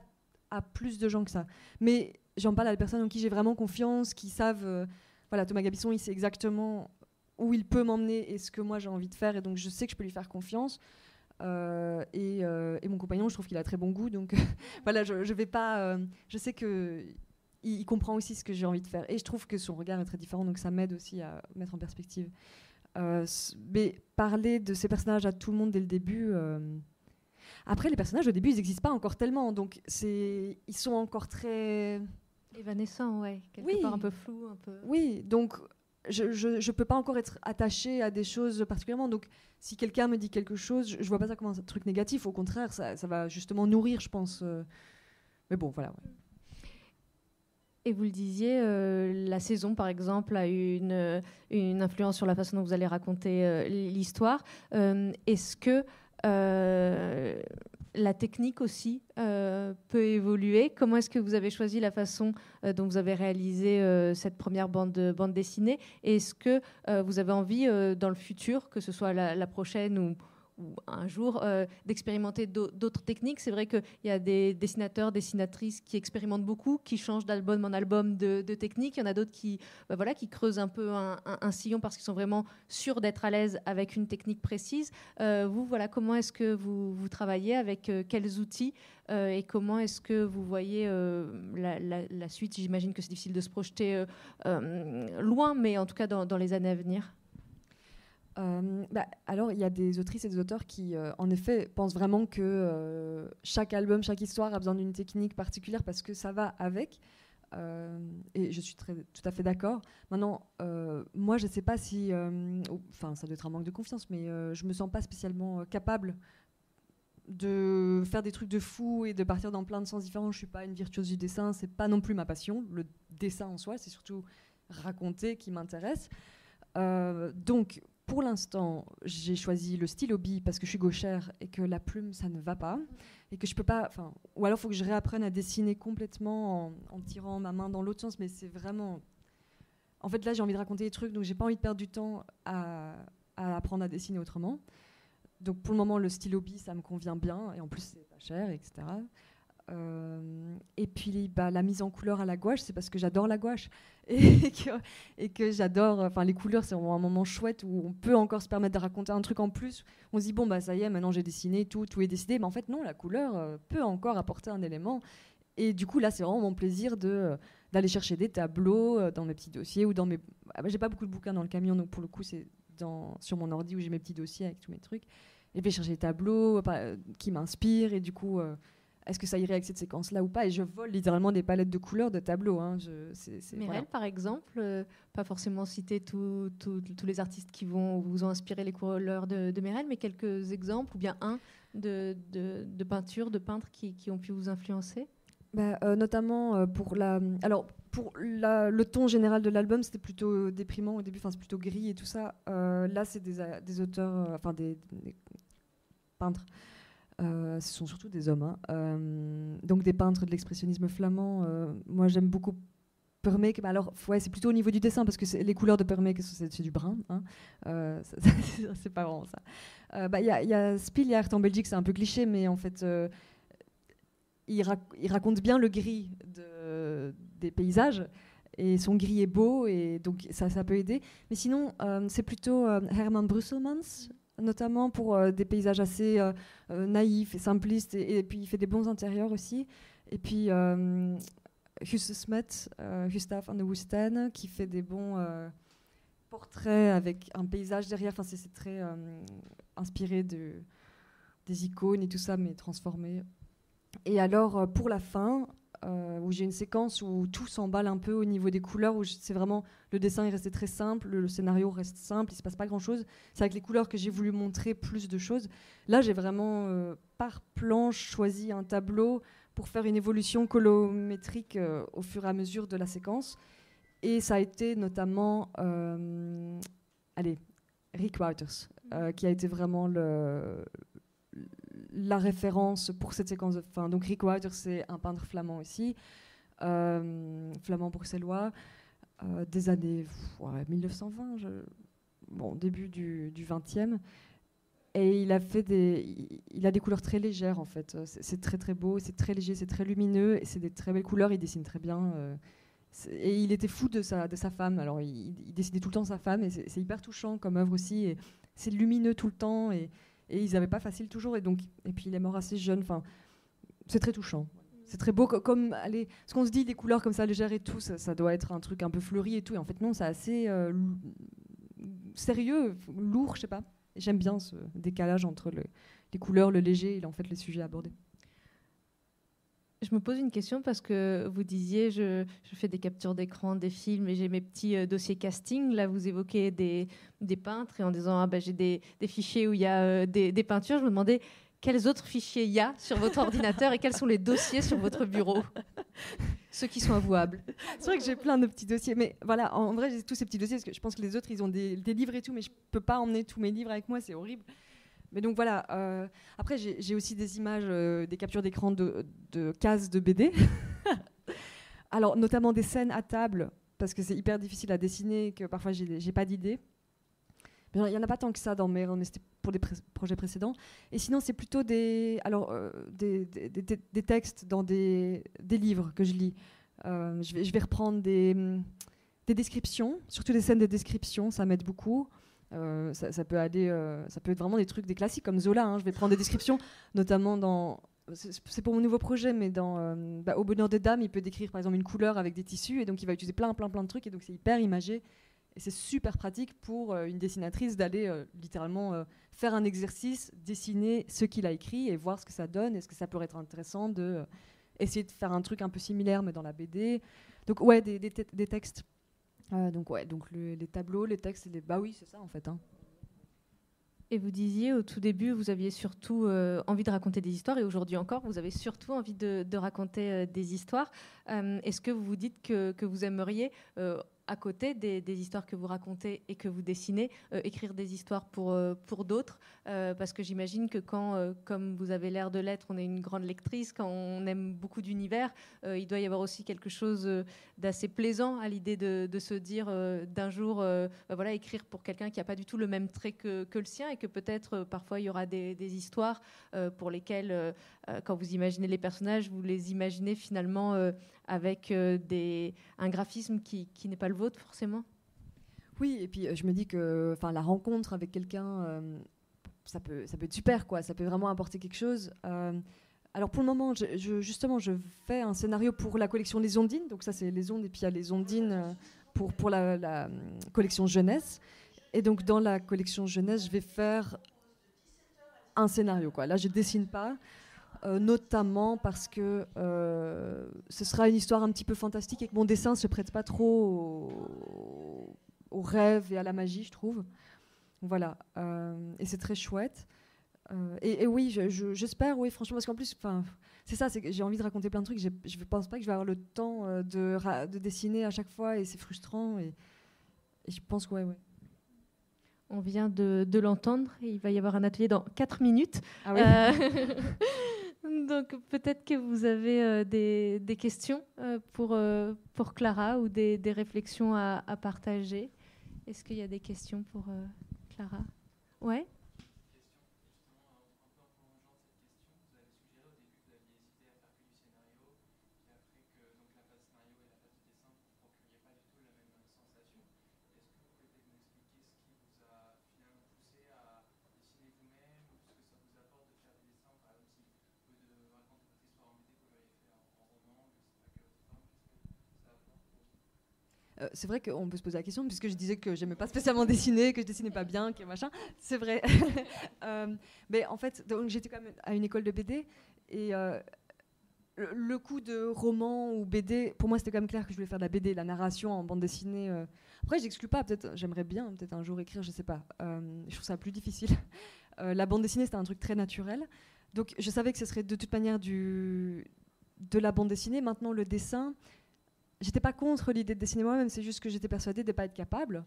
à, à plus de gens que ça. Mais j'en parle à des personnes en qui j'ai vraiment confiance, qui savent... Euh, voilà, Thomas Gabizon, il sait exactement où il peut m'emmener et ce que moi j'ai envie de faire. Et donc je sais que je peux lui faire confiance. Euh, et, euh, et mon compagnon, je trouve qu'il a très bon goût. Donc voilà, je, je vais pas... Euh, je sais que... Il, il comprend aussi ce que j'ai envie de faire. Et je trouve que son regard est très différent, donc ça m'aide aussi à mettre en perspective. Euh, mais parler de ces personnages à tout le monde dès le début... Euh... Après, les personnages, au début, ils n'existent pas encore tellement. Donc, c'est... ils sont encore très... évanescents, ouais. Quelque oui. part un peu flou, un peu... Oui, donc, je ne peux pas encore être attachée à des choses particulièrement. Donc, si quelqu'un me dit quelque chose, je ne vois pas ça comme un truc négatif. Au contraire, ça, ça va justement nourrir, je pense. Euh... Mais bon, voilà, ouais. Et vous le disiez, euh, la saison, par exemple, a eu une, une influence sur la façon dont vous allez raconter euh, l'histoire. Euh, est-ce que euh, la technique aussi euh, peut évoluer? Comment est-ce que vous avez choisi la façon euh, dont vous avez réalisé euh, cette première bande, bande dessinée? Et est-ce que euh, vous avez envie, euh, dans le futur, que ce soit la, la prochaine ou... ou un jour, euh, d'expérimenter d'autres techniques? C'est vrai qu'il y a des dessinateurs, dessinatrices qui expérimentent beaucoup, qui changent d'album en album de, de technique. Il y en a d'autres qui, ben voilà, qui creusent un peu un, un, un sillon parce qu'ils sont vraiment sûrs d'être à l'aise avec une technique précise. Euh, vous, voilà, comment est-ce que vous, vous travaillez? Avec euh, quels outils? Euh, et comment est-ce que vous voyez euh, la, la, la suite? J'imagine que c'est difficile de se projeter euh, euh, loin, mais en tout cas dans, dans les années à venir. Euh, bah, alors, il y a des autrices et des auteurs qui, euh, en effet, pensent vraiment que euh, chaque album, chaque histoire a besoin d'une technique particulière parce que ça va avec. Euh, et je suis très, tout à fait d'accord. Maintenant, euh, moi, je ne sais pas si... Enfin, euh, ça doit être un manque de confiance, mais euh, je ne me sens pas spécialement euh, capable de faire des trucs de fou et de partir dans plein de sens différents. Je ne suis pas une virtuose du dessin, ce n'est pas non plus ma passion. Le dessin en soi, c'est surtout raconter qui m'intéresse. Euh, donc... Pour l'instant, j'ai choisi le stylo bille parce que je suis gauchère et que la plume, ça ne va pas. Et que je peux pas... Ou alors, il faut que je réapprenne à dessiner complètement en, en tirant ma main dans l'autre sens. Mais c'est vraiment... En fait, là, j'ai envie de raconter des trucs, donc j'ai pas envie de perdre du temps à, à apprendre à dessiner autrement. Donc, pour le moment, le stylo bille, ça me convient bien. Et en plus, c'est pas cher, et cetera. Euh, et puis, bah, la mise en couleur à la gouache, c'est parce que j'adore la gouache. Et que, et que j'adore... Enfin, les couleurs, c'est vraiment un moment chouette où on peut encore se permettre de raconter un truc en plus. On se dit, bon, bah, ça y est, maintenant j'ai dessiné, tout, tout est décidé. Mais en fait, non, la couleur euh, peut encore apporter un élément. Et du coup, là, c'est vraiment mon plaisir de, euh, d'aller chercher des tableaux euh, dans mes petits dossiers ou dans mes... Ah, bah, j'ai pas beaucoup de bouquins dans le camion, donc pour le coup, c'est dans, sur mon ordi où j'ai mes petits dossiers avec tous mes trucs. Et je vais chercher des tableaux euh, qui m'inspirent. Et du coup, euh, est-ce que ça irait avec cette séquence-là ou pas? Et je vole littéralement des palettes de couleurs de tableaux. Hein. Je, c'est, c'est, Merel, voilà. Par exemple, euh, pas forcément citer tous les artistes qui vont, vous ont inspiré les couleurs de, de Merel, mais quelques exemples, ou bien un de, de, de peintures, de peintres qui, qui ont pu vous influencer? Bah, euh, notamment euh, pour la... Alors, pour la, le ton général de l'album, c'était plutôt déprimant au début, enfin c'est plutôt gris et tout ça. Euh, là, c'est des, des auteurs, enfin euh, des, des peintres. Euh, ce sont surtout des hommes. Hein. Euh, donc des peintres de l'expressionnisme flamand. Euh, moi, j'aime beaucoup Permeke. Bah, alors, ouais, c'est plutôt au niveau du dessin parce que les couleurs de Permeke, c'est, c'est du brun. Hein. Euh, ça, ça, c'est pas vraiment ça. Il euh, bah, y a, y a Spill, en Belgique, c'est un peu cliché, mais en fait. Euh, Il, rac il raconte bien le gris de, des paysages, et son gris est beau, et donc ça, ça peut aider. Mais sinon, euh, c'est plutôt euh, Hermann Brusselmans, notamment pour euh, des paysages assez euh, naïfs et simplistes, et, et puis il fait des bons intérieurs aussi. Et puis euh, Huse Smet, euh, Gustave Anne Wusten, qui fait des bons euh, portraits avec un paysage derrière. Enfin, c'est très euh, inspiré de, des icônes et tout ça, mais transformé. Et alors, euh, pour la fin, euh, où j'ai une séquence où tout s'emballe un peu au niveau des couleurs, où c'est vraiment, le dessin est resté très simple, le, le scénario reste simple, il ne se passe pas grand-chose. C'est avec les couleurs que j'ai voulu montrer plus de choses. Là, j'ai vraiment, euh, par planche, choisi un tableau pour faire une évolution colorimétrique euh, au fur et à mesure de la séquence. Et ça a été notamment, euh, allez, Rik Wouters, euh, qui a été vraiment le... la référence pour cette séquence de fin. Donc Rik Wouters, c'est un peintre flamand aussi, euh, flamand bruxellois, euh, des années pff, ouais, mille neuf cent vingt, je... bon, début du, du vingtième. Et il a, fait des, il a des couleurs très légères, en fait. C'est très, très beau, c'est très léger, c'est très lumineux, et c'est des très belles couleurs, il dessine très bien. Euh, et il était fou de sa, de sa femme, alors il, il dessinait tout le temps sa femme, et c'est hyper touchant comme œuvre aussi. C'est lumineux tout le temps, et... Et ils n'avaient pas facile toujours, et donc et puis il est mort assez jeune. Enfin, c'est très touchant, c'est très beau. Comme allez, ce qu'on se dit, des couleurs comme ça légères et tout, ça, ça doit être un truc un peu fleuri et tout. Et en fait non, c'est assez euh, sérieux, lourd, je sais pas. J'aime bien ce décalage entre le, les couleurs, le léger et en fait les sujets abordés. Je me pose une question parce que vous disiez, je, je fais des captures d'écran, des films, et j'ai mes petits euh, dossiers casting. Là, vous évoquez des, des peintres, et en disant, ah, bah, j'ai des, des fichiers où il y a euh, des, des peintures. Je me demandais quels autres fichiers il y a sur votre ordinateur et quels sont les dossiers sur votre bureau, ceux qui sont avouables. C'est vrai que j'ai plein de petits dossiers, mais voilà, en vrai, j'ai tous ces petits dossiers parce que je pense que les autres, ils ont des, des livres et tout, mais je peux pas emmener tous mes livres avec moi, c'est horrible. Mais donc voilà, euh, après j'ai, j'ai aussi des images, euh, des captures d'écran de, de cases de B D. Alors notamment des scènes à table, parce que c'est hyper difficile à dessiner et que parfois j'ai, j'ai pas d'idée. Il n'y en a pas tant que ça dans mes, mais c'était pour des pré projets précédents. Et sinon c'est plutôt des, alors, euh, des, des, des, des textes dans des, des livres que je lis. Euh, je, vais, je vais reprendre des, des descriptions, surtout des scènes de description, ça m'aide beaucoup. Euh, ça, ça peut aller, euh, ça peut être vraiment des trucs, des classiques comme Zola. Hein, je vais prendre des descriptions, notamment dans, c'est pour mon nouveau projet, mais dans euh, bah, Au bonheur des dames, il peut décrire par exemple une couleur avec des tissus, et donc il va utiliser plein, plein, plein de trucs, et donc c'est hyper imagé, et c'est super pratique pour euh, une dessinatrice d'aller euh, littéralement euh, faire un exercice, dessiner ce qu'il a écrit et voir ce que ça donne. Est-ce que ça pourrait être intéressant de euh, essayer de faire un truc un peu similaire, mais dans la B D. Donc ouais, des, des, des textes. Euh, donc ouais, donc le, les tableaux, les textes, les... bah oui, c'est ça en fait. Hein. Et vous disiez au tout début, vous aviez surtout euh, envie de raconter des histoires, et aujourd'hui encore, vous avez surtout envie de, de raconter euh, des histoires. Euh, Est-ce que vous vous dites que, que vous aimeriez, euh, à côté des, des histoires que vous racontez et que vous dessinez, euh, écrire des histoires pour, euh, pour d'autres, euh, parce que j'imagine que quand, euh, comme vous avez l'air de l'être, on est une grande lectrice, quand on aime beaucoup d'univers, euh, il doit y avoir aussi quelque chose euh, d'assez plaisant à l'idée de, de se dire euh, d'un jour, euh, ben voilà, écrire pour quelqu'un qui n'a pas du tout le même trait que, que le sien, et que peut-être euh, parfois il y aura des, des histoires euh, pour lesquelles, euh, quand vous imaginez les personnages, vous les imaginez finalement euh, avec euh, des, un graphisme qui, qui n'est pas le vôtre forcément. Oui, et puis euh, je me dis que la rencontre avec quelqu'un, euh, ça, peut, ça peut être super, quoi. Ça peut vraiment apporter quelque chose. Euh, alors pour le moment, je, je, justement, je fais un scénario pour la collection Les Ondines. Donc ça, c'est Les Ondes, et puis il y a Les Ondines euh, pour, pour la, la collection Jeunesse. Et donc dans la collection jeunesse, je vais faire un scénario, quoi. Là, je dessine pas, euh, notamment parce que euh, ce sera une histoire un petit peu fantastique et que mon dessin ne se prête pas trop au, au rêve et à la magie, je trouve. Voilà, euh, et c'est très chouette. Euh, et, et oui, je, je, j'espère, oui, franchement, parce qu'en plus, c'est ça, c'est que j'ai envie de raconter plein de trucs. Je ne pense pas que je vais avoir le temps euh, de, de dessiner à chaque fois, et c'est frustrant. Et, et je pense que ouais, ouais. On vient de, de l'entendre. Il va y avoir un atelier dans quatre minutes. Ah oui. euh, donc peut-être que vous avez euh, des, des questions euh, pour, euh, pour Clara ou des, des réflexions à, à partager. Est-ce qu'il y a des questions pour euh, Clara? Ouais. C'est vrai qu'on peut se poser la question, puisque je disais que j'aimais pas spécialement dessiner, que je dessinais pas bien, que machin. C'est vrai. euh, mais en fait, donc j'étais quand même à une école de B D, et euh, le, le coup de roman ou B D, pour moi, c'était quand même clair que je voulais faire de la B D, la narration en bande dessinée. Euh. Après, j'exclus pas. Peut-être, j'aimerais bien, peut-être un jour écrire, je sais pas. Euh, je trouve ça plus difficile. Euh, la bande dessinée, c'était un truc très naturel. Donc, je savais que ce serait de toute manière du, de la bande dessinée. Maintenant, le dessin. J'étais pas contre l'idée de dessiner moi-même, c'est juste que j'étais persuadée de ne pas être capable.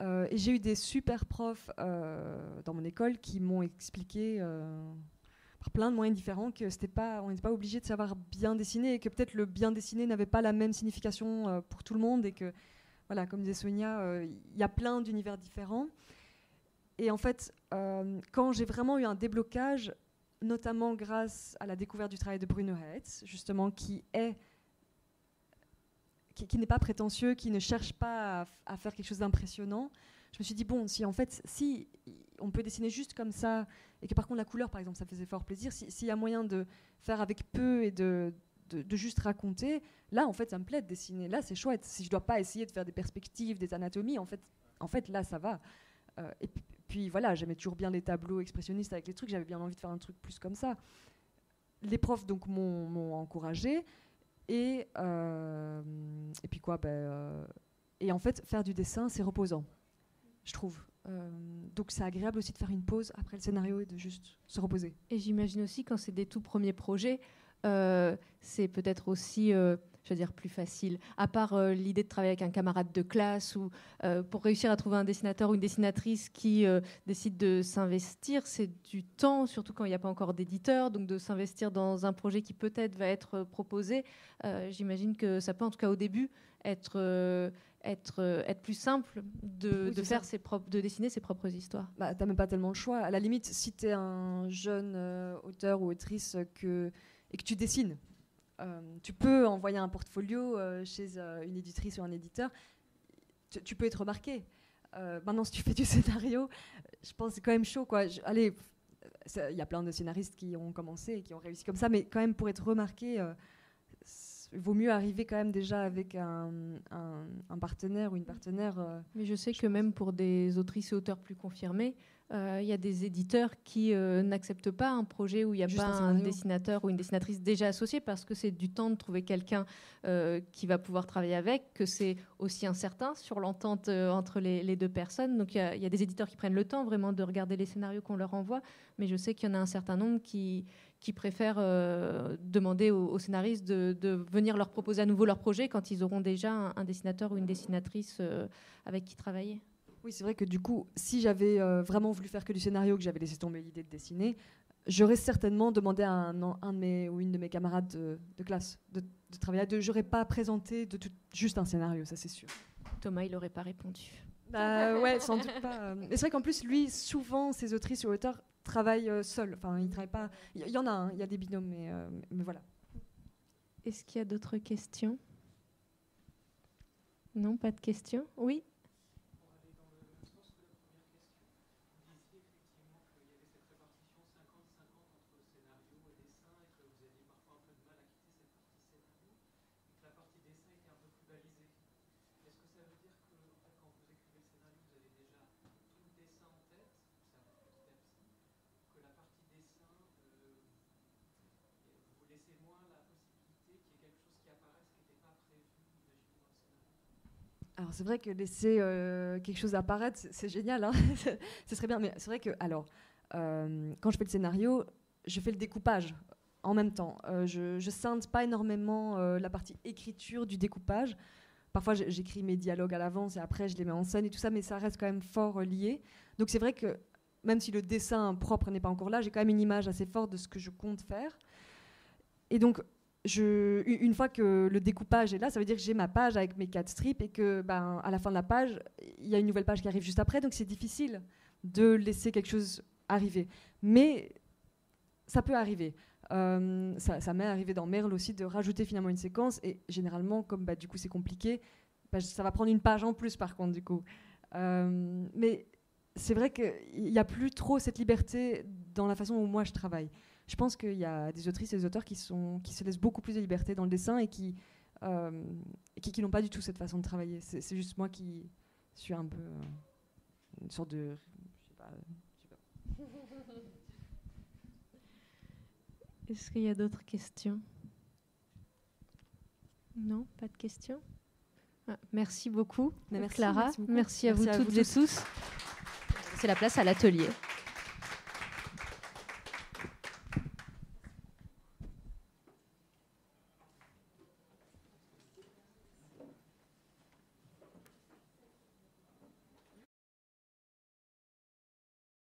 Euh, et j'ai eu des super profs euh, dans mon école qui m'ont expliqué euh, par plein de moyens différents que c'était pas, on n'était pas obligé de savoir bien dessiner et que peut-être le bien dessiner n'avait pas la même signification euh, pour tout le monde et que, voilà, comme disait Sonia, il euh, y a plein d'univers différents. Et en fait, euh, quand j'ai vraiment eu un déblocage, notamment grâce à la découverte du travail de Bruno Heitz, justement, qui est Qui, qui n'est pas prétentieux, qui ne cherche pas à, à faire quelque chose d'impressionnant. Je me suis dit, bon, si en fait, si on peut dessiner juste comme ça, et que par contre la couleur, par exemple, ça faisait fort plaisir, s'il si y a moyen de faire avec peu et de, de, de juste raconter, là, en fait, ça me plaît de dessiner. Là, c'est chouette. Si je ne dois pas essayer de faire des perspectives, des anatomies, en fait, en fait là, ça va. Euh, et puis, puis voilà, j'aimais toujours bien les tableaux expressionnistes avec les trucs, j'avais bien envie de faire un truc plus comme ça. Les profs, donc, m'ont, m'ont encouragée. Et, euh, et puis quoi, bah, euh, et en fait, faire du dessin, c'est reposant, je trouve. Euh, donc c'est agréable aussi de faire une pause après le scénario et de juste se reposer. Et j'imagine aussi, quand c'est des tout premiers projets, euh, c'est peut-être aussi, euh, je veux dire, plus facile. À part euh, l'idée de travailler avec un camarade de classe, ou euh, pour réussir à trouver un dessinateur ou une dessinatrice qui euh, décide de s'investir, c'est du temps, surtout quand il n'y a pas encore d'éditeur, donc de s'investir dans un projet qui peut-être va être proposé. Euh, j'imagine que ça peut, en tout cas au début, être, euh, être, euh, être plus simple de, oui, de, faire ses propres, de dessiner ses propres histoires. Bah, tu n'as même pas tellement le choix. À la limite, si tu es un jeune euh, auteur ou autrice que, et que tu dessines, Euh, tu peux envoyer un portfolio euh, chez euh, une éditrice ou un éditeur, tu, tu peux être remarqué. Euh, maintenant, si tu fais du scénario, je pense que c'est quand même chaud, quoi. Je, allez, il y a plein de scénaristes qui ont commencé et qui ont réussi comme ça, mais quand même, pour être remarqué, euh, il vaut mieux arriver quand même déjà avec un, un, un partenaire ou une partenaire. Euh, mais je sais je que pense. Même pour des autrices et auteurs plus confirmés, il euh, y a des éditeurs qui euh, n'acceptent pas un projet où il n'y a Juste pas un, un dessinateur ou une dessinatrice déjà associée, parce que c'est du temps de trouver quelqu'un euh, qui va pouvoir travailler avec, que c'est aussi incertain sur l'entente euh, entre les, les deux personnes. Donc il y, y a des éditeurs qui prennent le temps vraiment de regarder les scénarios qu'on leur envoie, mais je sais qu'il y en a un certain nombre qui, qui préfèrent euh, demander aux, aux scénaristes de, de venir leur proposer à nouveau leur projet quand ils auront déjà un, un dessinateur ou une dessinatrice euh, avec qui travailler. Oui, c'est vrai que du coup, si j'avais euh, vraiment voulu faire que du scénario, que j'avais laissé tomber l'idée de dessiner, j'aurais certainement demandé à un, un de mes, ou une de mes camarades de, de classe de, de travailler à deux. J'aurais pas présenté de tout, juste un scénario, ça c'est sûr. Thomas, il aurait pas répondu. Bah ouais, sans doute pas. Mais c'est vrai qu'en plus, lui, souvent, ses autrices ou auteurs travaillent euh, seuls. Enfin, ils travaillent pas. Il y, y en a, il hein, y a des binômes, mais, euh, mais voilà. Est-ce qu'il y a d'autres questions? Non, pas de questions. Oui. Alors c'est vrai que laisser euh, quelque chose apparaître, c'est génial, hein. Ce serait bien, mais c'est vrai que alors euh, quand je fais le scénario, je fais le découpage en même temps. Euh, je, je scinde pas énormément euh, la partie écriture du découpage. Parfois j'écris mes dialogues à l'avance et après je les mets en scène et tout ça, mais ça reste quand même fort euh, lié. Donc c'est vrai que même si le dessin propre n'est pas encore là, j'ai quand même une image assez forte de ce que je compte faire. Et donc Je, une fois que le découpage est là, ça veut dire que j'ai ma page avec mes quatre strips et que, ben, à la fin de la page, il y a une nouvelle page qui arrive juste après, donc c'est difficile de laisser quelque chose arriver. Mais ça peut arriver. Euh, ça, ça m'est arrivé dans Merel aussi de rajouter finalement une séquence et généralement, comme bah, du coup c'est compliqué, bah, ça va prendre une page en plus par contre du coup. Euh, mais c'est vrai qu'il n'y a plus trop cette liberté dans la façon où moi je travaille. Je pense qu'il y a des autrices et des auteurs qui, sont, qui se laissent beaucoup plus de liberté dans le dessin et qui, euh, qui, qui n'ont pas du tout cette façon de travailler. C'est, c'est juste moi qui suis un peu euh, une sorte de... Je sais pas, je sais pas. Est-ce qu'il y a d'autres questions? Non, pas de questions. Ah, merci beaucoup, merci, Clara. Merci, beaucoup. merci à merci vous à toutes vous et tous. C'est la place à l'atelier.